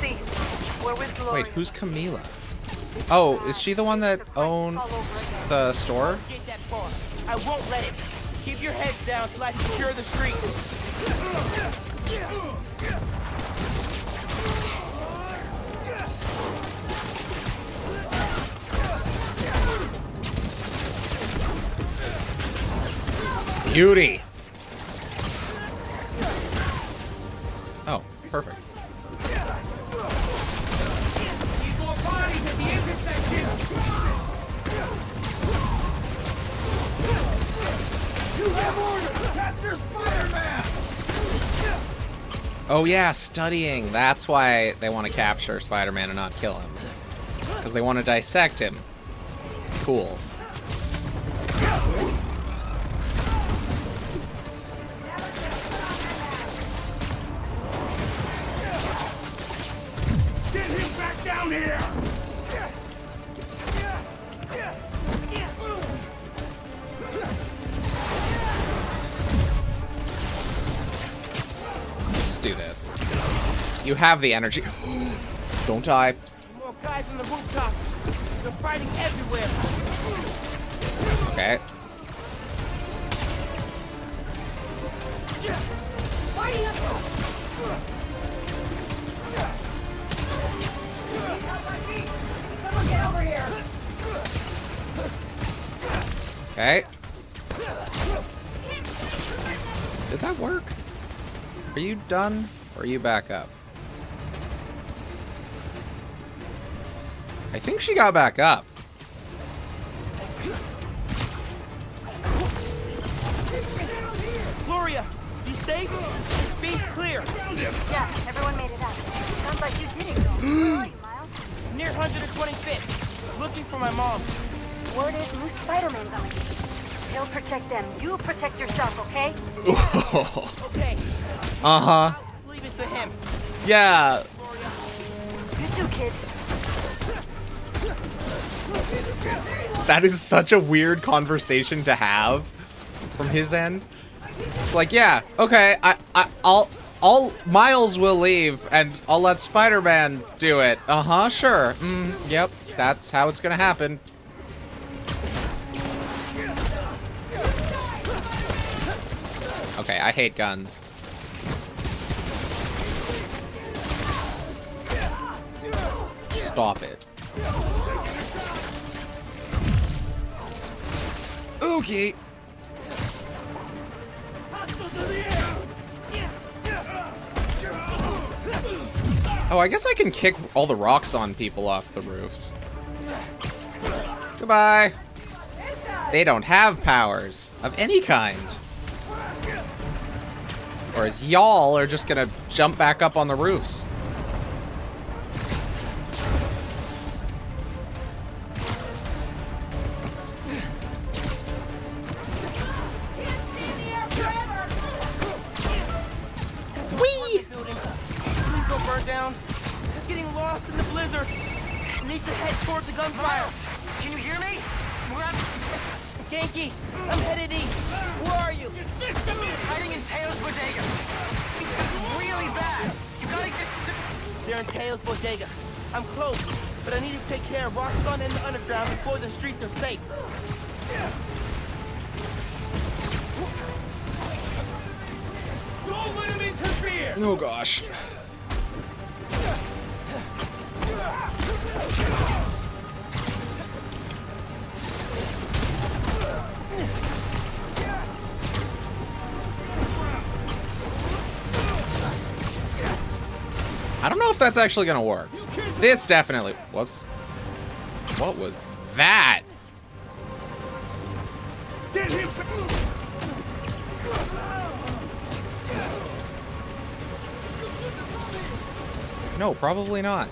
See, we're with Gloria. Wait, who's Camila? Oh, is she the one that owns the store? Get that far. I won't let it. Keep your heads down till I secure the street. Beauty. Oh, perfect. Oh yeah, studying. That's why they want to capture Spider-Man and not kill him. Because they want to dissect him. Cool. You have the energy. Don't die. More guys on the rooftop. They're fighting everywhere. Okay. Fighting up. Someone get over here. Okay. Did that work? Are you done? Or are you back up? I think she got back up. Gloria, you safe? Space clear. Yeah, everyone made it up. Sounds like you did it, girl. Where are you, Miles? Near one twenty-fifth. Looking for my mom. Word is new Spider-Man's on the case. He'll protect them. You protect yourself, okay? Okay. Uh-huh. Leave it to him. Yeah. You too, kid. That is such a weird conversation to have from his end. It's like, yeah, okay, I, I, I'll, I'll, Miles will leave and I'll let Spider-Man do it. Uh-huh, sure. Mm, yep, that's how it's gonna happen. Okay, I hate guns. Stop it. Okay. Oh, I guess I can kick all the Roxxon people off the roofs. Goodbye. They don't have powers of any kind. Whereas y'all are just gonna jump back up on the roofs. Genki, I'm headed east. Where are you? Hiding in Tails Bodega. It's really bad. You gotta get to... They're in Tails Bodega. I'm close, but I need to take care of Roxxon and the underground before the streets are safe. Don't let him interfere! Oh gosh. I don't know if that's actually gonna work. This definitely. Whoops. What was that? No, probably not.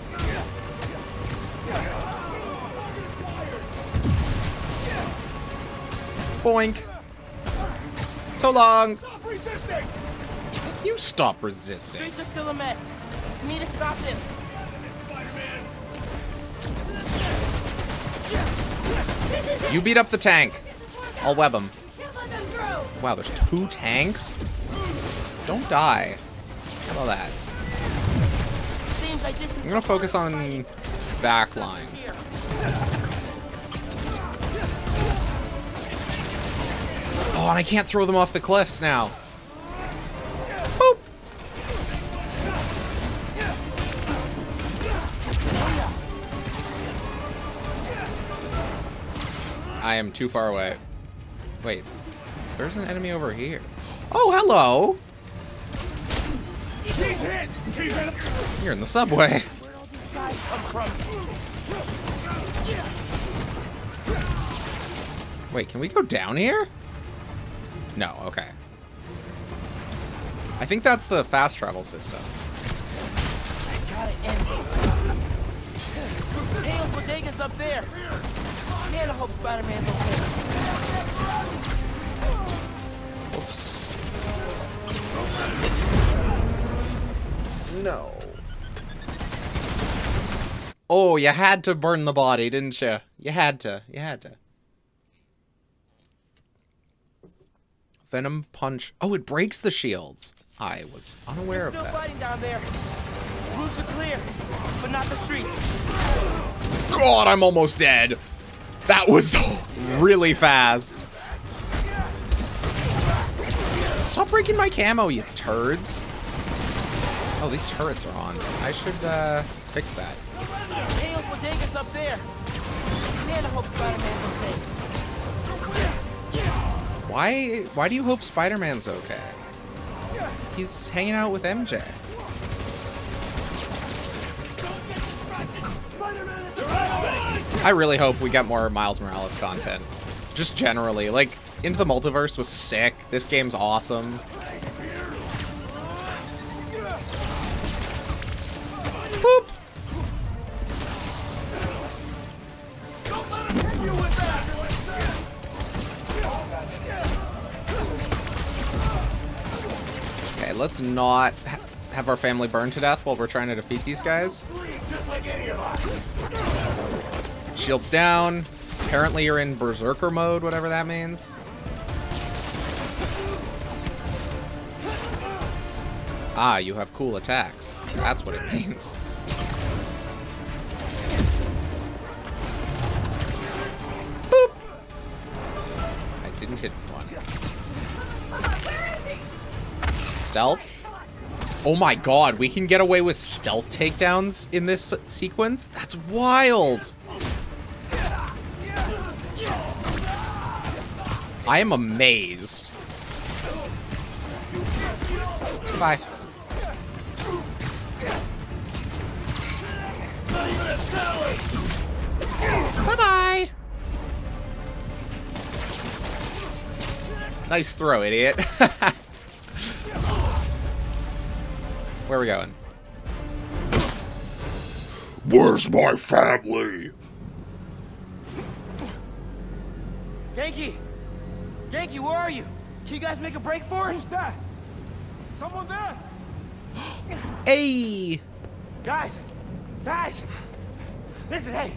Boink. So long. Stop resisting. You stop resisting. Streets are still a mess. We need to stop them. You beat up the tank. I'll web him. Wow, there's two tanks? Don't die. How about that? I'm gonna focus on back line. Oh, and I can't throw them off the cliffs now. Boop! I am too far away. Wait, there's an enemy over here. Oh, hello! You're in the subway. Where'd all these guys come from? Wait, can we go down here? No, okay. I think that's the fast travel system. I gotta end this. Dale's bodega's up there. Man, I hope Spider-Man's okay. Oops. No. Oh, you had to burn the body, didn't you? You had to. You had to. Venom punch. Oh, it breaks the shields. I was unaware of that. Still fighting down there. Roofs are clear, but not the streets. God, I'm almost dead. That was really fast. Stop breaking my camo, you turds. Oh, these turrets are on. I should uh, fix that. Dale's bodega's up there. Man, I hope Spider-Man's okay. Why? Why do you hope Spider-Man's okay? He's hanging out with M J. I really hope we get more Miles Morales content. Just generally, like, Into the Multiverse was sick. This game's awesome. Boop. Okay, let's not ha have our family burn to death while we're trying to defeat these guys. Shields down. Apparently you're in berserker mode, whatever that means. Ah, you have cool attacks. That's what it means. Boop! I didn't hit one. Stealth? Oh my god, we can get away with stealth takedowns in this sequence? That's wild! I am amazed. Bye. Bye-bye. Nice throw, idiot. Where are we going? Where's my family? Genki! Genki, where are you? Can you guys make a break for it? Who's that? Someone there! Hey! Guys! Guys! Listen, hey!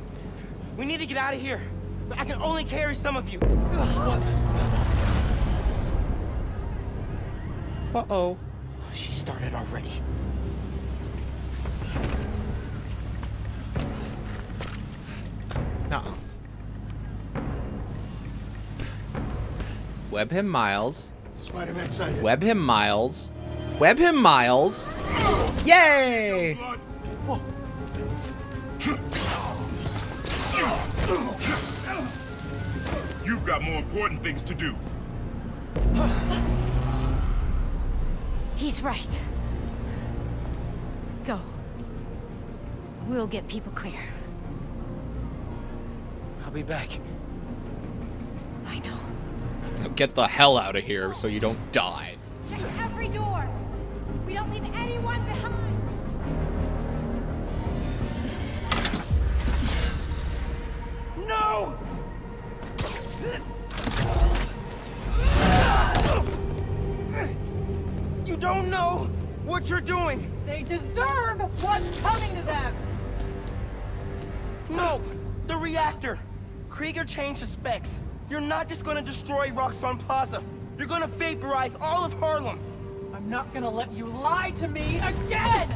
We need to get out of here. But I can only carry some of you. Uh-oh. She started already. Uh-oh. Web him, Miles. Spider-Man sighted. Web him, Miles. Web him, Miles. Yay! You've got more important things to do. He's right. Go. We'll get people clear. I'll be back. I know. Now get the hell out of here so you don't die. Check every door. We don't leave anyone behind. deserve what's coming to them! No! The reactor! Krieger changed the specs. You're not just gonna destroy Roxxon Plaza. You're gonna vaporize all of Harlem. I'm not gonna let you lie to me again!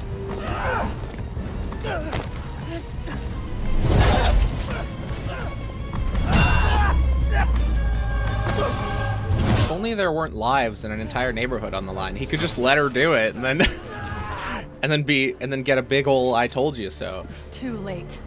If only there weren't lives in an entire neighborhood on the line. He could just let her do it, and then and then be and then get a big ol' "I told you so." Too late.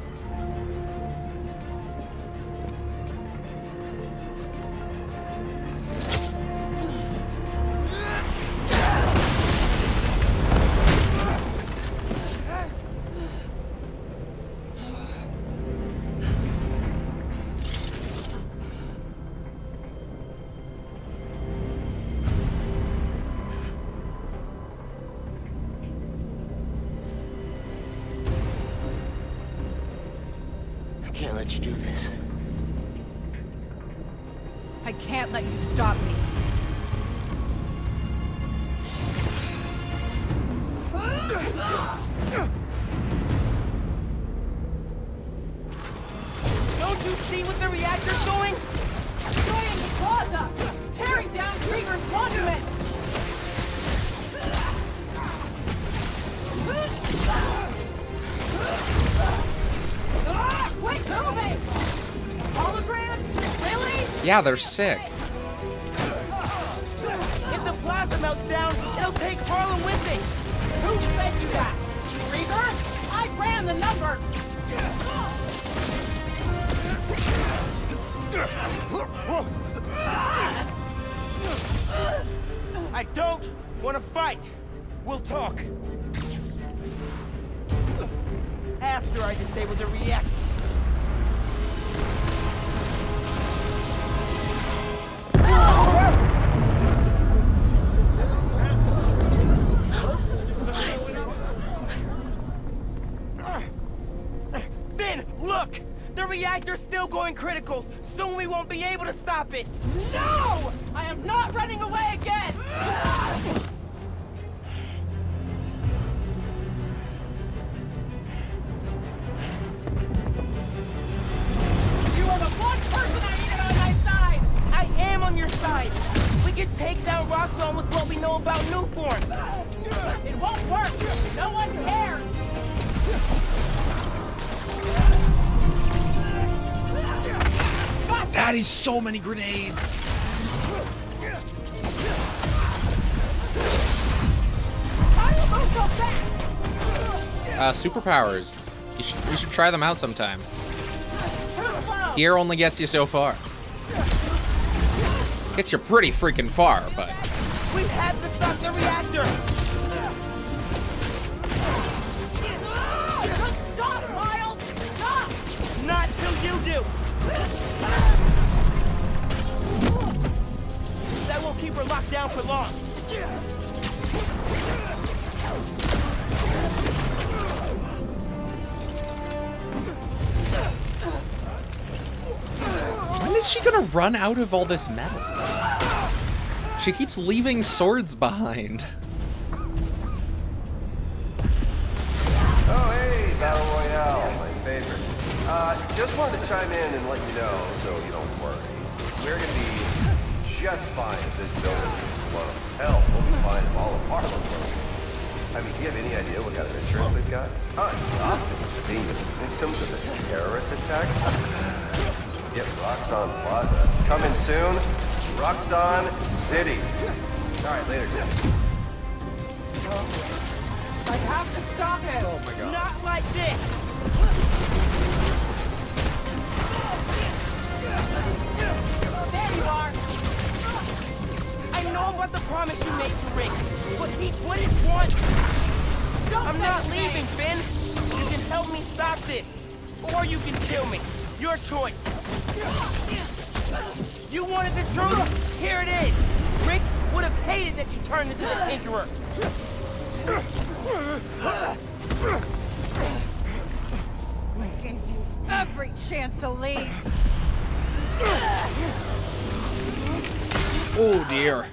Yeah, they're sick. If the plaza melts down, it'll take Harlem with it. Who fed you that? Krieger? I ran the numbers. I don't want to fight. We'll talk. After I disable the reactor. Critical, soon we won't be able to stop it. No! I am not running away again! You are the one person I needed on my side! I am on your side! We can take down Roxxon with what we know about Newborn! It won't work! No one cares! That is so many grenades! Uh, superpowers. You should, you should try them out sometime. Gear only gets you so far. Gets you pretty freaking far, but... We have to stop the reactor! Just stop, Miles! Stop! Not till you do! That won't keep her locked down for long. When is she gonna run out of all this metal? She keeps leaving swords behind. Oh, hey, Battle Royale, my favorite. Uh, just wanted to chime in and let you know so you don't worry. We're gonna be just fine if this building explodes. Hell, we'll be fine if all of Harlem broke. I mean, do you have any idea what kind of insurance they've got? Oh, it's being the victims of a terrorist attack? Get Roxxon Plaza. Coming soon, Roxxon City. Alright, later, guys. I have to stop him! Oh my God. Not like this! There you are! I know about the promise you made to Rick, but he wouldn't want... Don't I'm not leaving, Finn! You can help me stop this, or you can kill me. Your choice. You wanted the truth? Here it is! Rick would have hated that you turned into the Tinkerer. I gave you every chance to leave. Oh dear.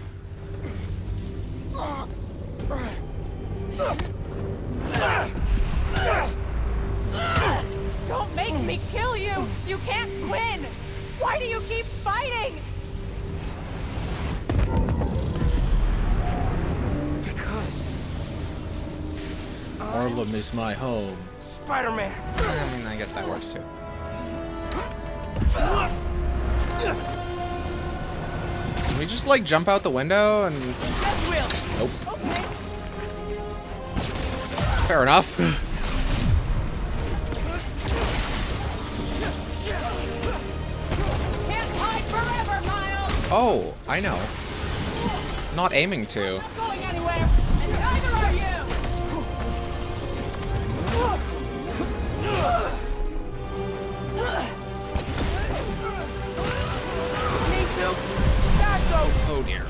Don't make me kill you! You can't win! Why do you keep fighting? Because... Harlem is my home. Spider-Man! I mean, I guess that works too. Can we just, like, jump out the window and... Nope. Okay. Fair enough. Can't hide forever, Miles. Oh, I know. Not aiming to. Oh dear.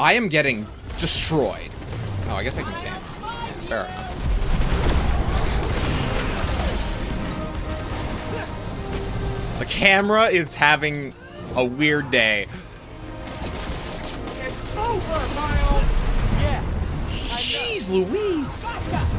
I am getting destroyed. Oh, I guess I can stand. Yeah, fair enough. The camera is having a weird day. It's over, Miles. Yeah. Jeez Louise. Gotcha.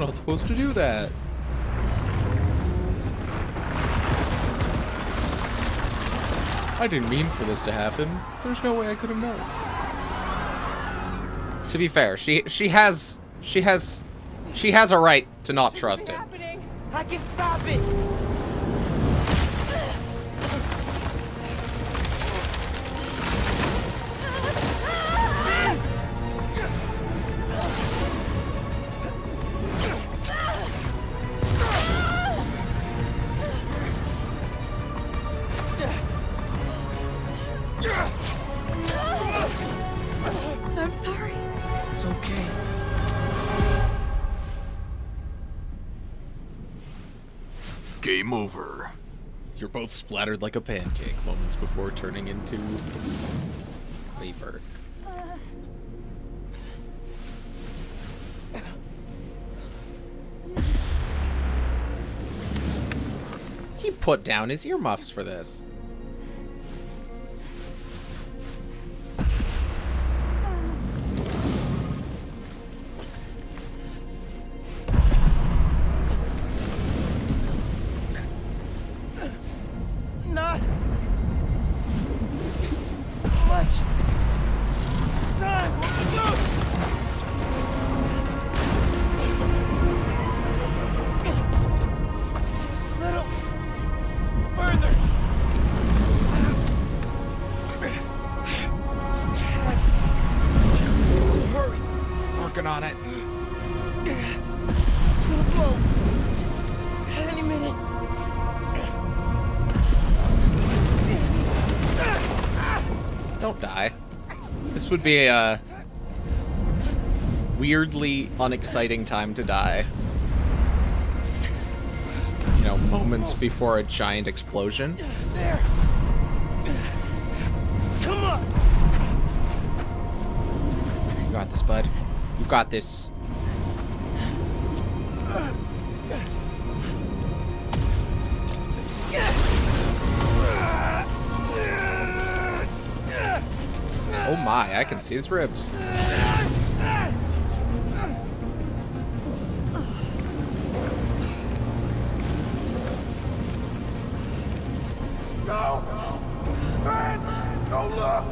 Not supposed to do that. I didn't mean for this to happen. There's no way I could have known. To be fair, she she has she has she has a right to not trust it. I can stop it. Over. You're both splattered like a pancake moments before turning into vapor. He put down his earmuffs for this. Would be a weirdly unexciting time to die. You know, moments before a giant explosion. There. Come on. You got this, bud. You got this. Oh my, I can see his ribs. No! Man! No look!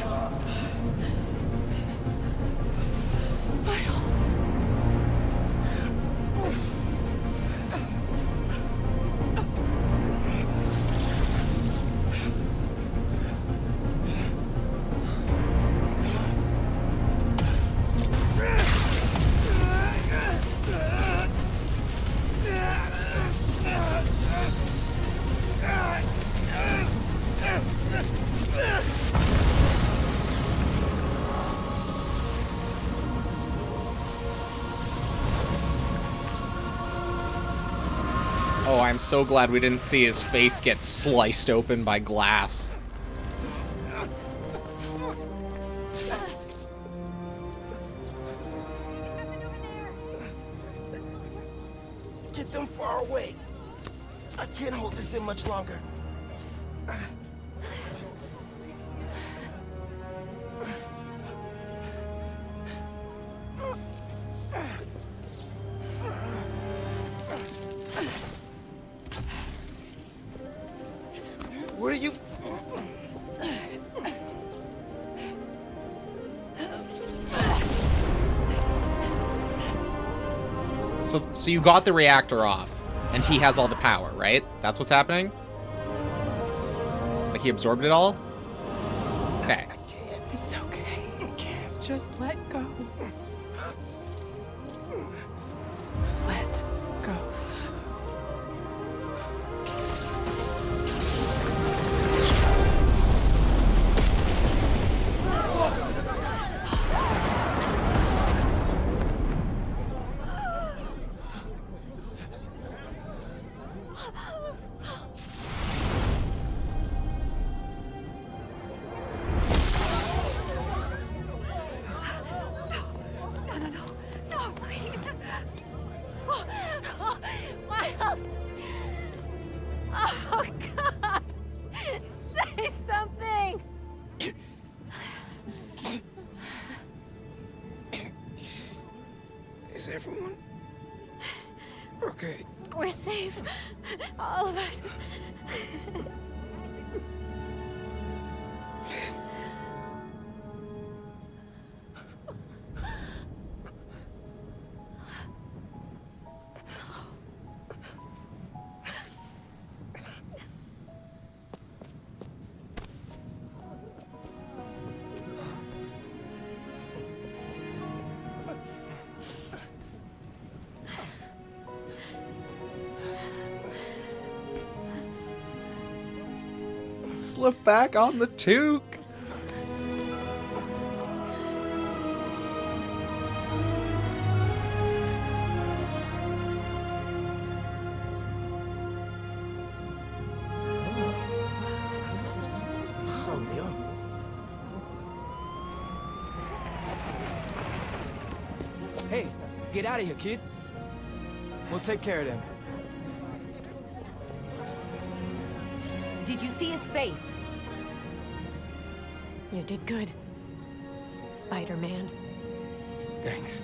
I'm so glad we didn't see his face get sliced open by glass. Get them far away. I can't hold this in much longer. What are you? So, so you got the reactor off, and he has all the power, right? That's what's happening? Like he absorbed it all? Okay. I can't. It's okay. I can't. Just let go. Let go. Slip back on the toque. So young. Hey, get out of here, kid. We'll take care of them. Did you see his face? You did good, Spider-Man. Thanks.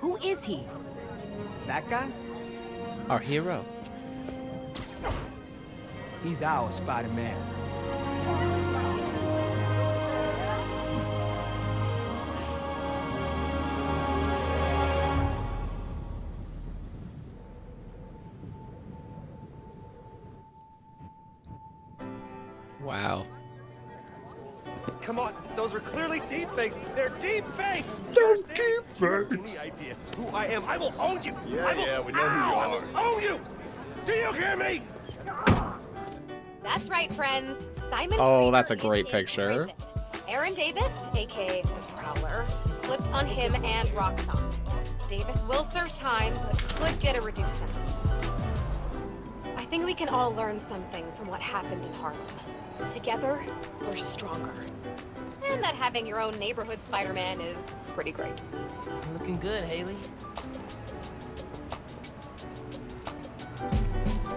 Who is he? That guy? Our hero. He's our Spider-Man. Any idea who I am? I will own you. Yeah, I will, yeah, we know ow, who you are. I will own you. Do you hear me? That's right, friends. Simon. Oh, Krieger, that's a great picture. Aaron Davis, aka the Prowler, flipped on him and Roxxon. Davis will serve time, but could get a reduced sentence. I think we can all learn something from what happened in Harlem. Together, we're stronger. And that having your own neighborhood Spider-Man is pretty great. Looking good, Haley.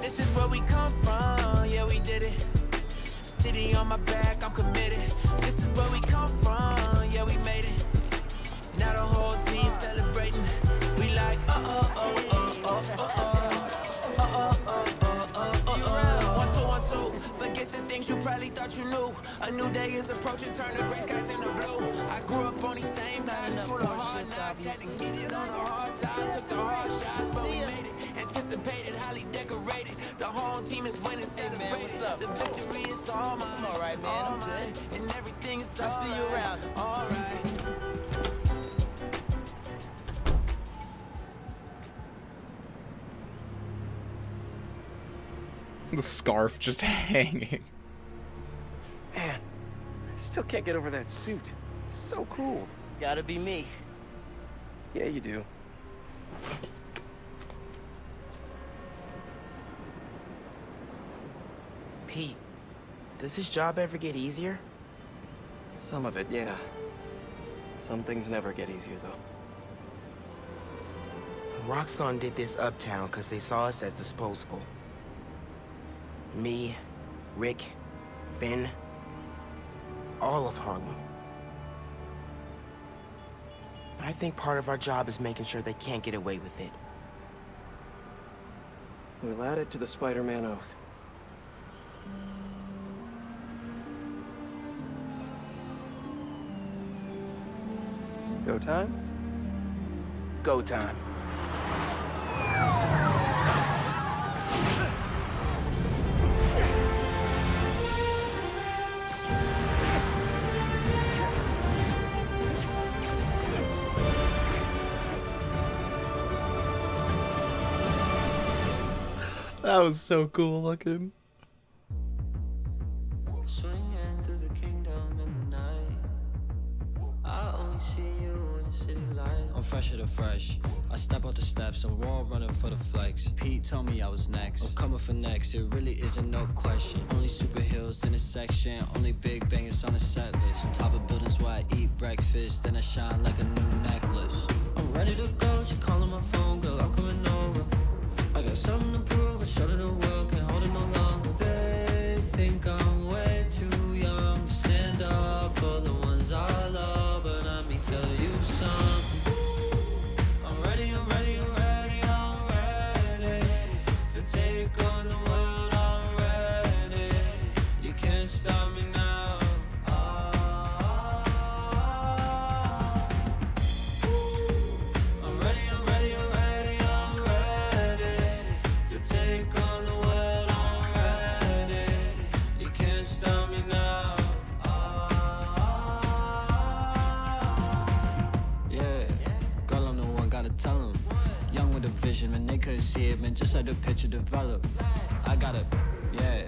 This is where we come from, yeah, we did it. City on my back, I'm committed. This is where we come from, yeah, we made it. Now the whole team celebrating. We like, uh oh, oh, oh, oh, oh, oh, oh, oh, oh, oh, oh, oh, one, two, one, two. Forget the things you probably thought you knew. A new day is approaching, turn the gray skies into blue. I grew up on these same nights, full of hard knocks. Had to get it on a hard time, took the hard shots, but we made it. Anticipated, highly decorated. The whole team is winning, celebrating. The victory is all mine. All right, man, all mine. And everything is all right. I'll see you around. All right. The scarf just hanging. Man, I still can't get over that suit. It's so cool. Gotta be me. Yeah, you do. Pete, does this job ever get easier? Some of it, yeah. Some things never get easier, though. Roxxon did this uptown because they saw us as disposable. Me, Rick, Finn, all of Harlem. But I think part of our job is making sure they can't get away with it. We'll add it to the Spider-Man oath. Go time? Go time. That was so cool looking. Swinging through the kingdom in the night. I only see you in the city light. I'm fresher than fresh. I step out the steps and we're all running for the flex. Pete told me I was next. I'm coming for next. It really isn't no question. Only superheroes in a section. Only big bangers on a set list. On top of buildings where I eat breakfast. Then I shine like a new necklace. I'm ready to go. She calling my phone. Girl, I'm coming over. I got something to prove, I shut it to work, can't hold it no longer. They think I'm way too young to stand up for the ones I love, but let me tell you something. I'm ready, I'm ready, I'm ready, I'm ready to take on the world, I'm ready. You can't stop me now. And they couldn't see it, man, just had the picture develop. I got it, yeah.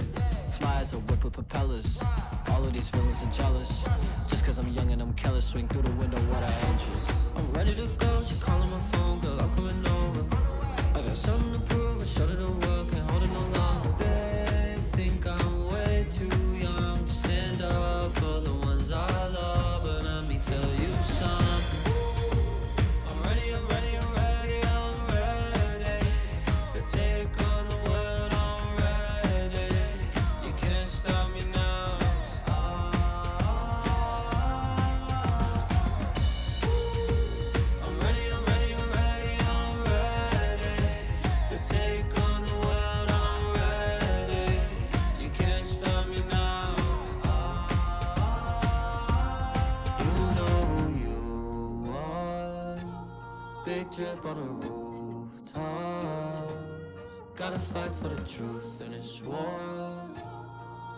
Fly as a whip with propellers. All of these villains are jealous. Just cause I'm young and I'm careless, swing through the window what I interest. I'm ready to go, she calling my phone, girl, I'm coming over. I got something to prove, I showed her the world, can't hold it no longer. They think I'm way too young to stand up for the ones I love, but let me tell you something. I'm ready, I'm ready. Take on the world, I'm ready. You can't stop me now. Oh, oh, oh. I'm ready, I'm ready, I'm ready, I'm ready to take on the world, I'm ready. You can't stop me now. Oh, oh, oh. You know who you are. Big drip on the rooftop. Gotta fight for the truth in this war.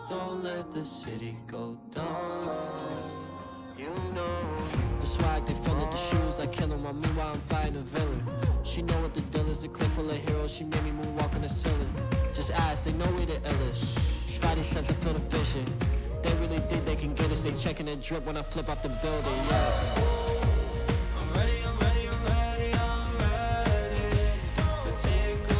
Don't let the city go down. You know the swag, they fell at the shoes, I kill them. I mean, while I'm fighting a villain. She know what the deal is, a clip full of heroes. She made me moonwalk on the ceiling. Just ask, they know we the illest. Spidey sense, I feel the vision. They really think they can get us, they checking the drip when I flip up the building, yeah. I'm ready, I'm ready, I'm ready, I'm ready to take over.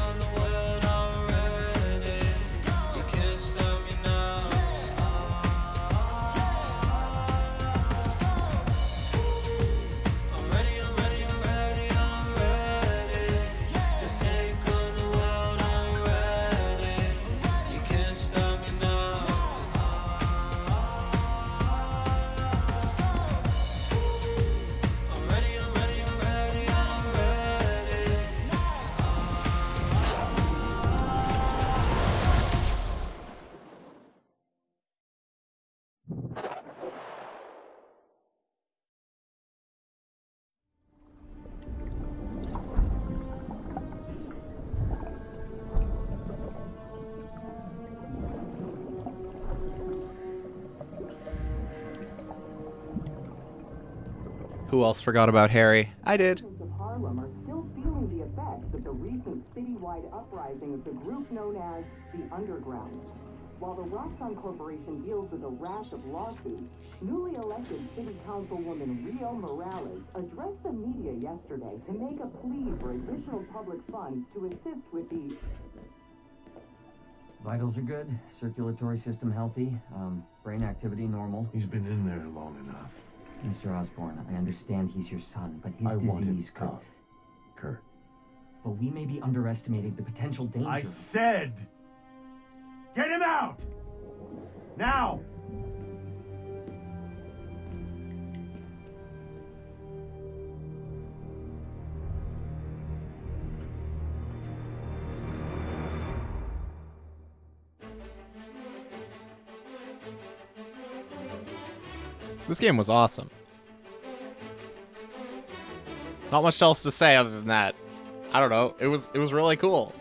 Who else forgot about Harry? I did. Of Harlem are still feeling the effects of the recent citywide uprising of the group known as the Underground. While the Roxxon Corporation deals with a rash of lawsuits, newly elected City Councilwoman Rio Morales addressed the media yesterday to make a plea for additional public funds to assist with the Vitals are good, circulatory system healthy, um, brain activity normal. He's been in there long enough. Mister Osborn, I understand he's your son, but his I disease could... Out. Kurt. But we may be underestimating the potential danger. I said, get him out! Now! This game was awesome. Not much else to say other than that. I don't know. It was it was really cool.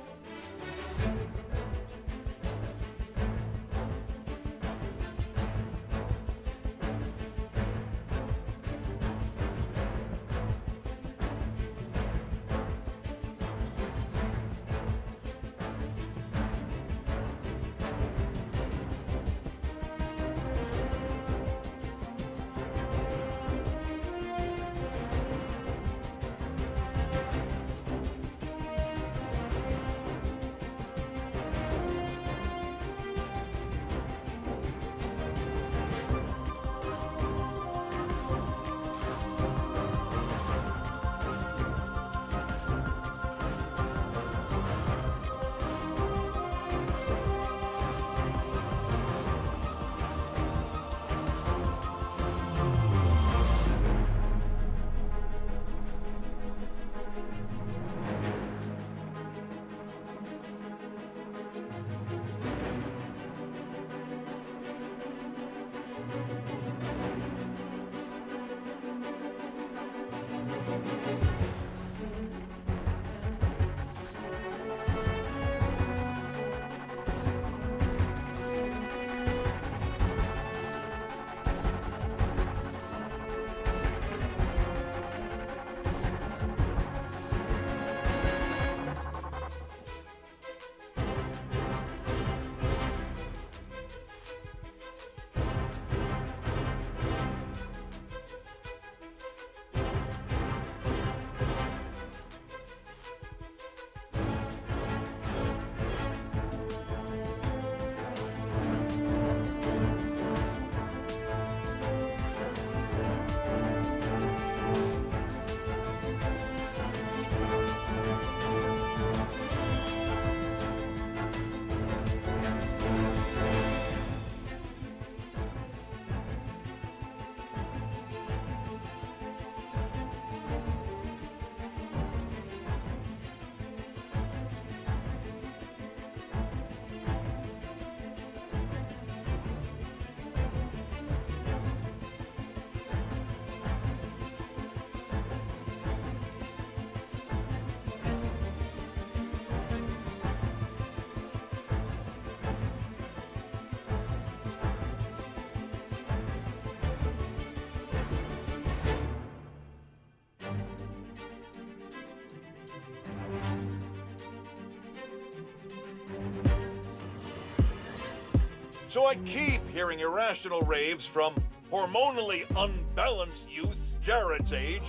So I keep hearing irrational raves from hormonally unbalanced youth Jared's age.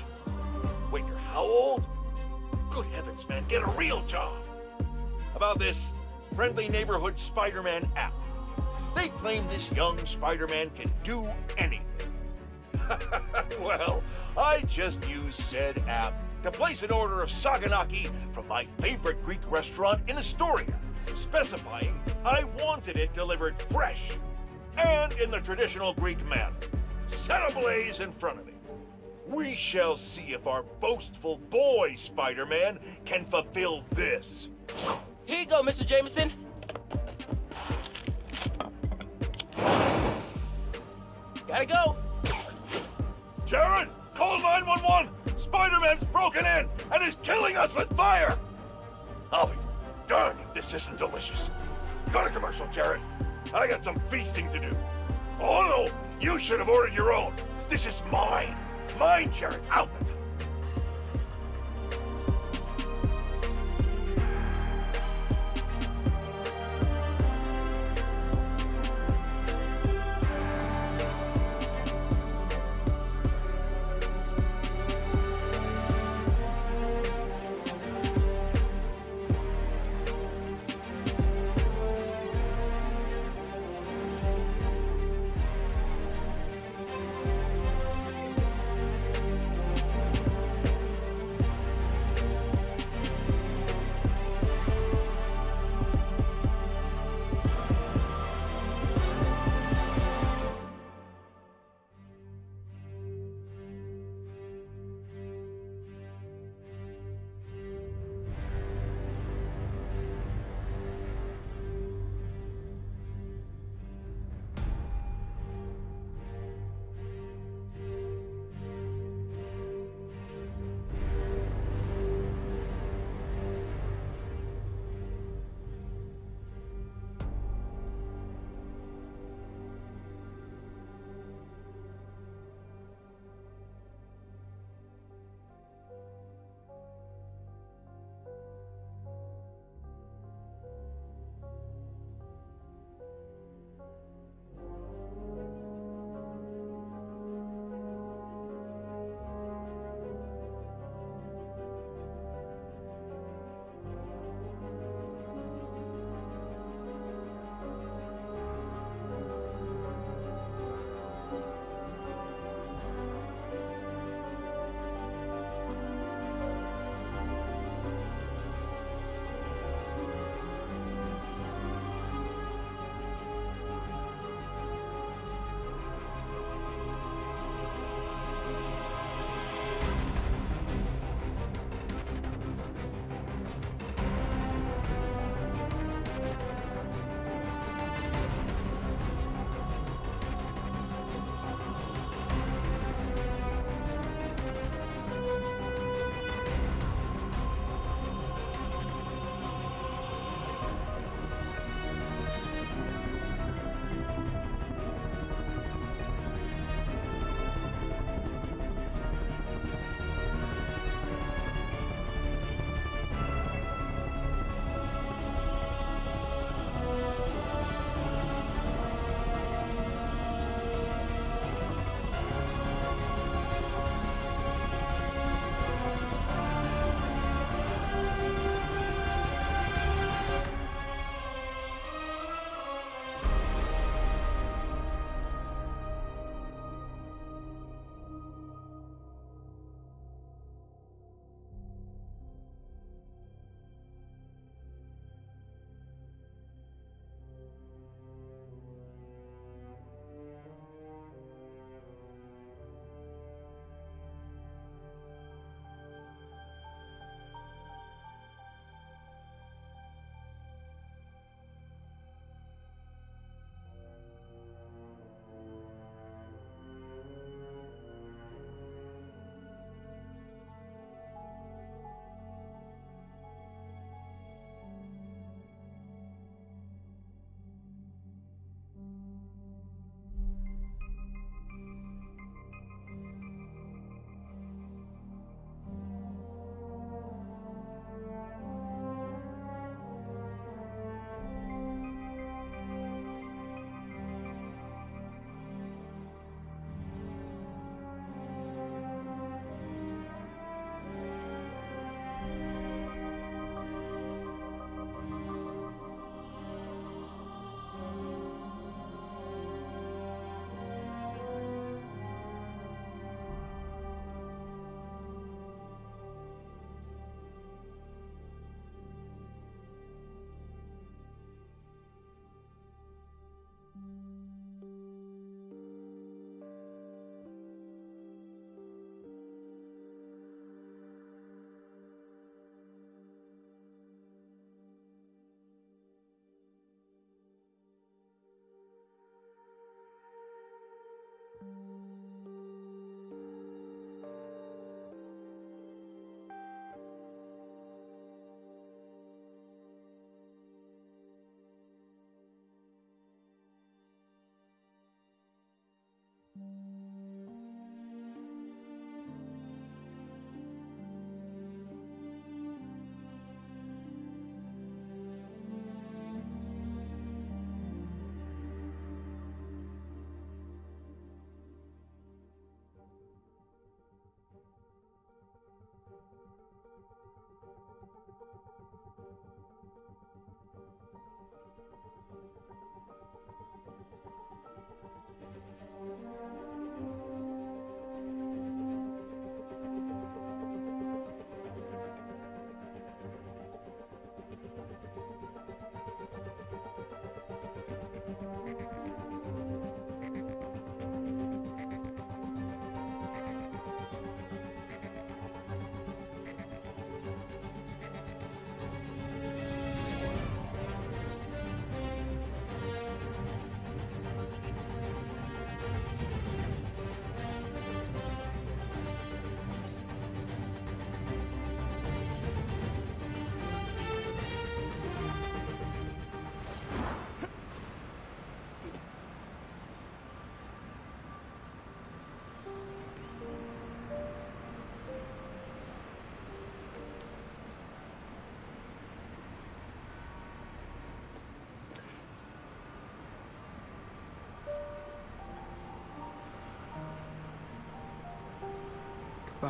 Wait, you're how old? Good heavens, man, get a real job. About this friendly neighborhood Spider-Man app. They claim this young Spider-Man can do anything. Well, I just used said app to place an order of saganaki from my favorite Greek restaurant in Astoria, specifying I wanted it delivered fresh and in the traditional Greek manner. Set a blaze in front of it. We shall see if our boastful boy Spider-Man can fulfill this. Here you go, Mister Jameson. Gotta go. Jared, call nine one one. Spider-Man's broken in and is killing us with fire. I'll be darn if this isn't delicious. Got a commercial, Jared. I got some feasting to do. Oh no, you should have ordered your own. This is mine. Mine, Jared. Out.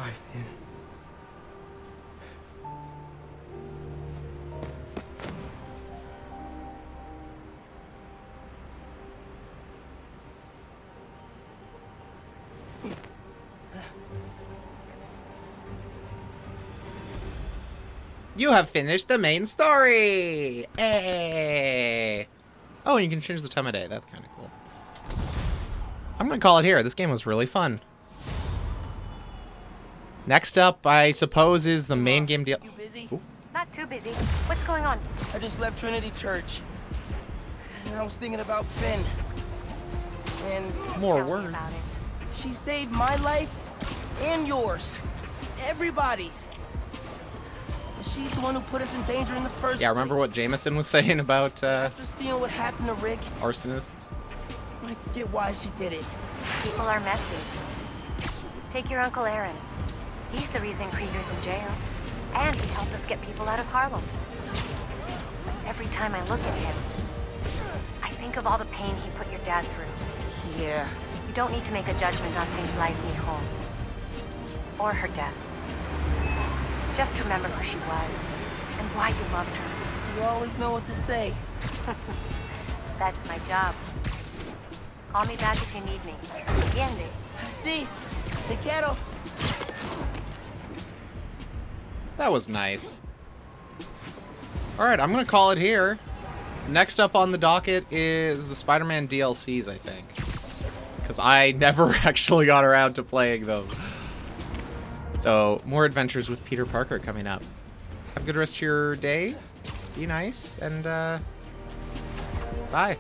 survive, Finn. You have finished the main story! Hey! Oh, and you can change the time of day. That's kind of cool. I'm gonna call it here. This game was really fun. Next up, I suppose, is the main game deal. You busy? Ooh. Not too busy. What's going on? I just left Trinity Church. And I was thinking about Finn. And more words. She saved my life and yours. Everybody's. She's the one who put us in danger in the first place. Yeah, remember what Jameson was saying about, uh... After seeing what happened to Rick... arsonists? I forget why she did it. People are messy. Take your Uncle Aaron. He's the reason Krieger's in jail. And he helped us get people out of Harlem. But every time I look at him, I think of all the pain he put your dad through. Yeah. You don't need to make a judgment on Finn's life, Nicole. Or her death. Just remember who she was, and why you loved her. You always know what to say. That's my job. Call me back if you need me. Entiende? Si, te quiero. That was nice. Alright, I'm gonna call it here. Next up on the docket is the Spider-Man D L Cs, I think. Because I never actually got around to playing those. So, more adventures with Peter Parker coming up. Have a good rest of your day. Be nice, and uh, bye.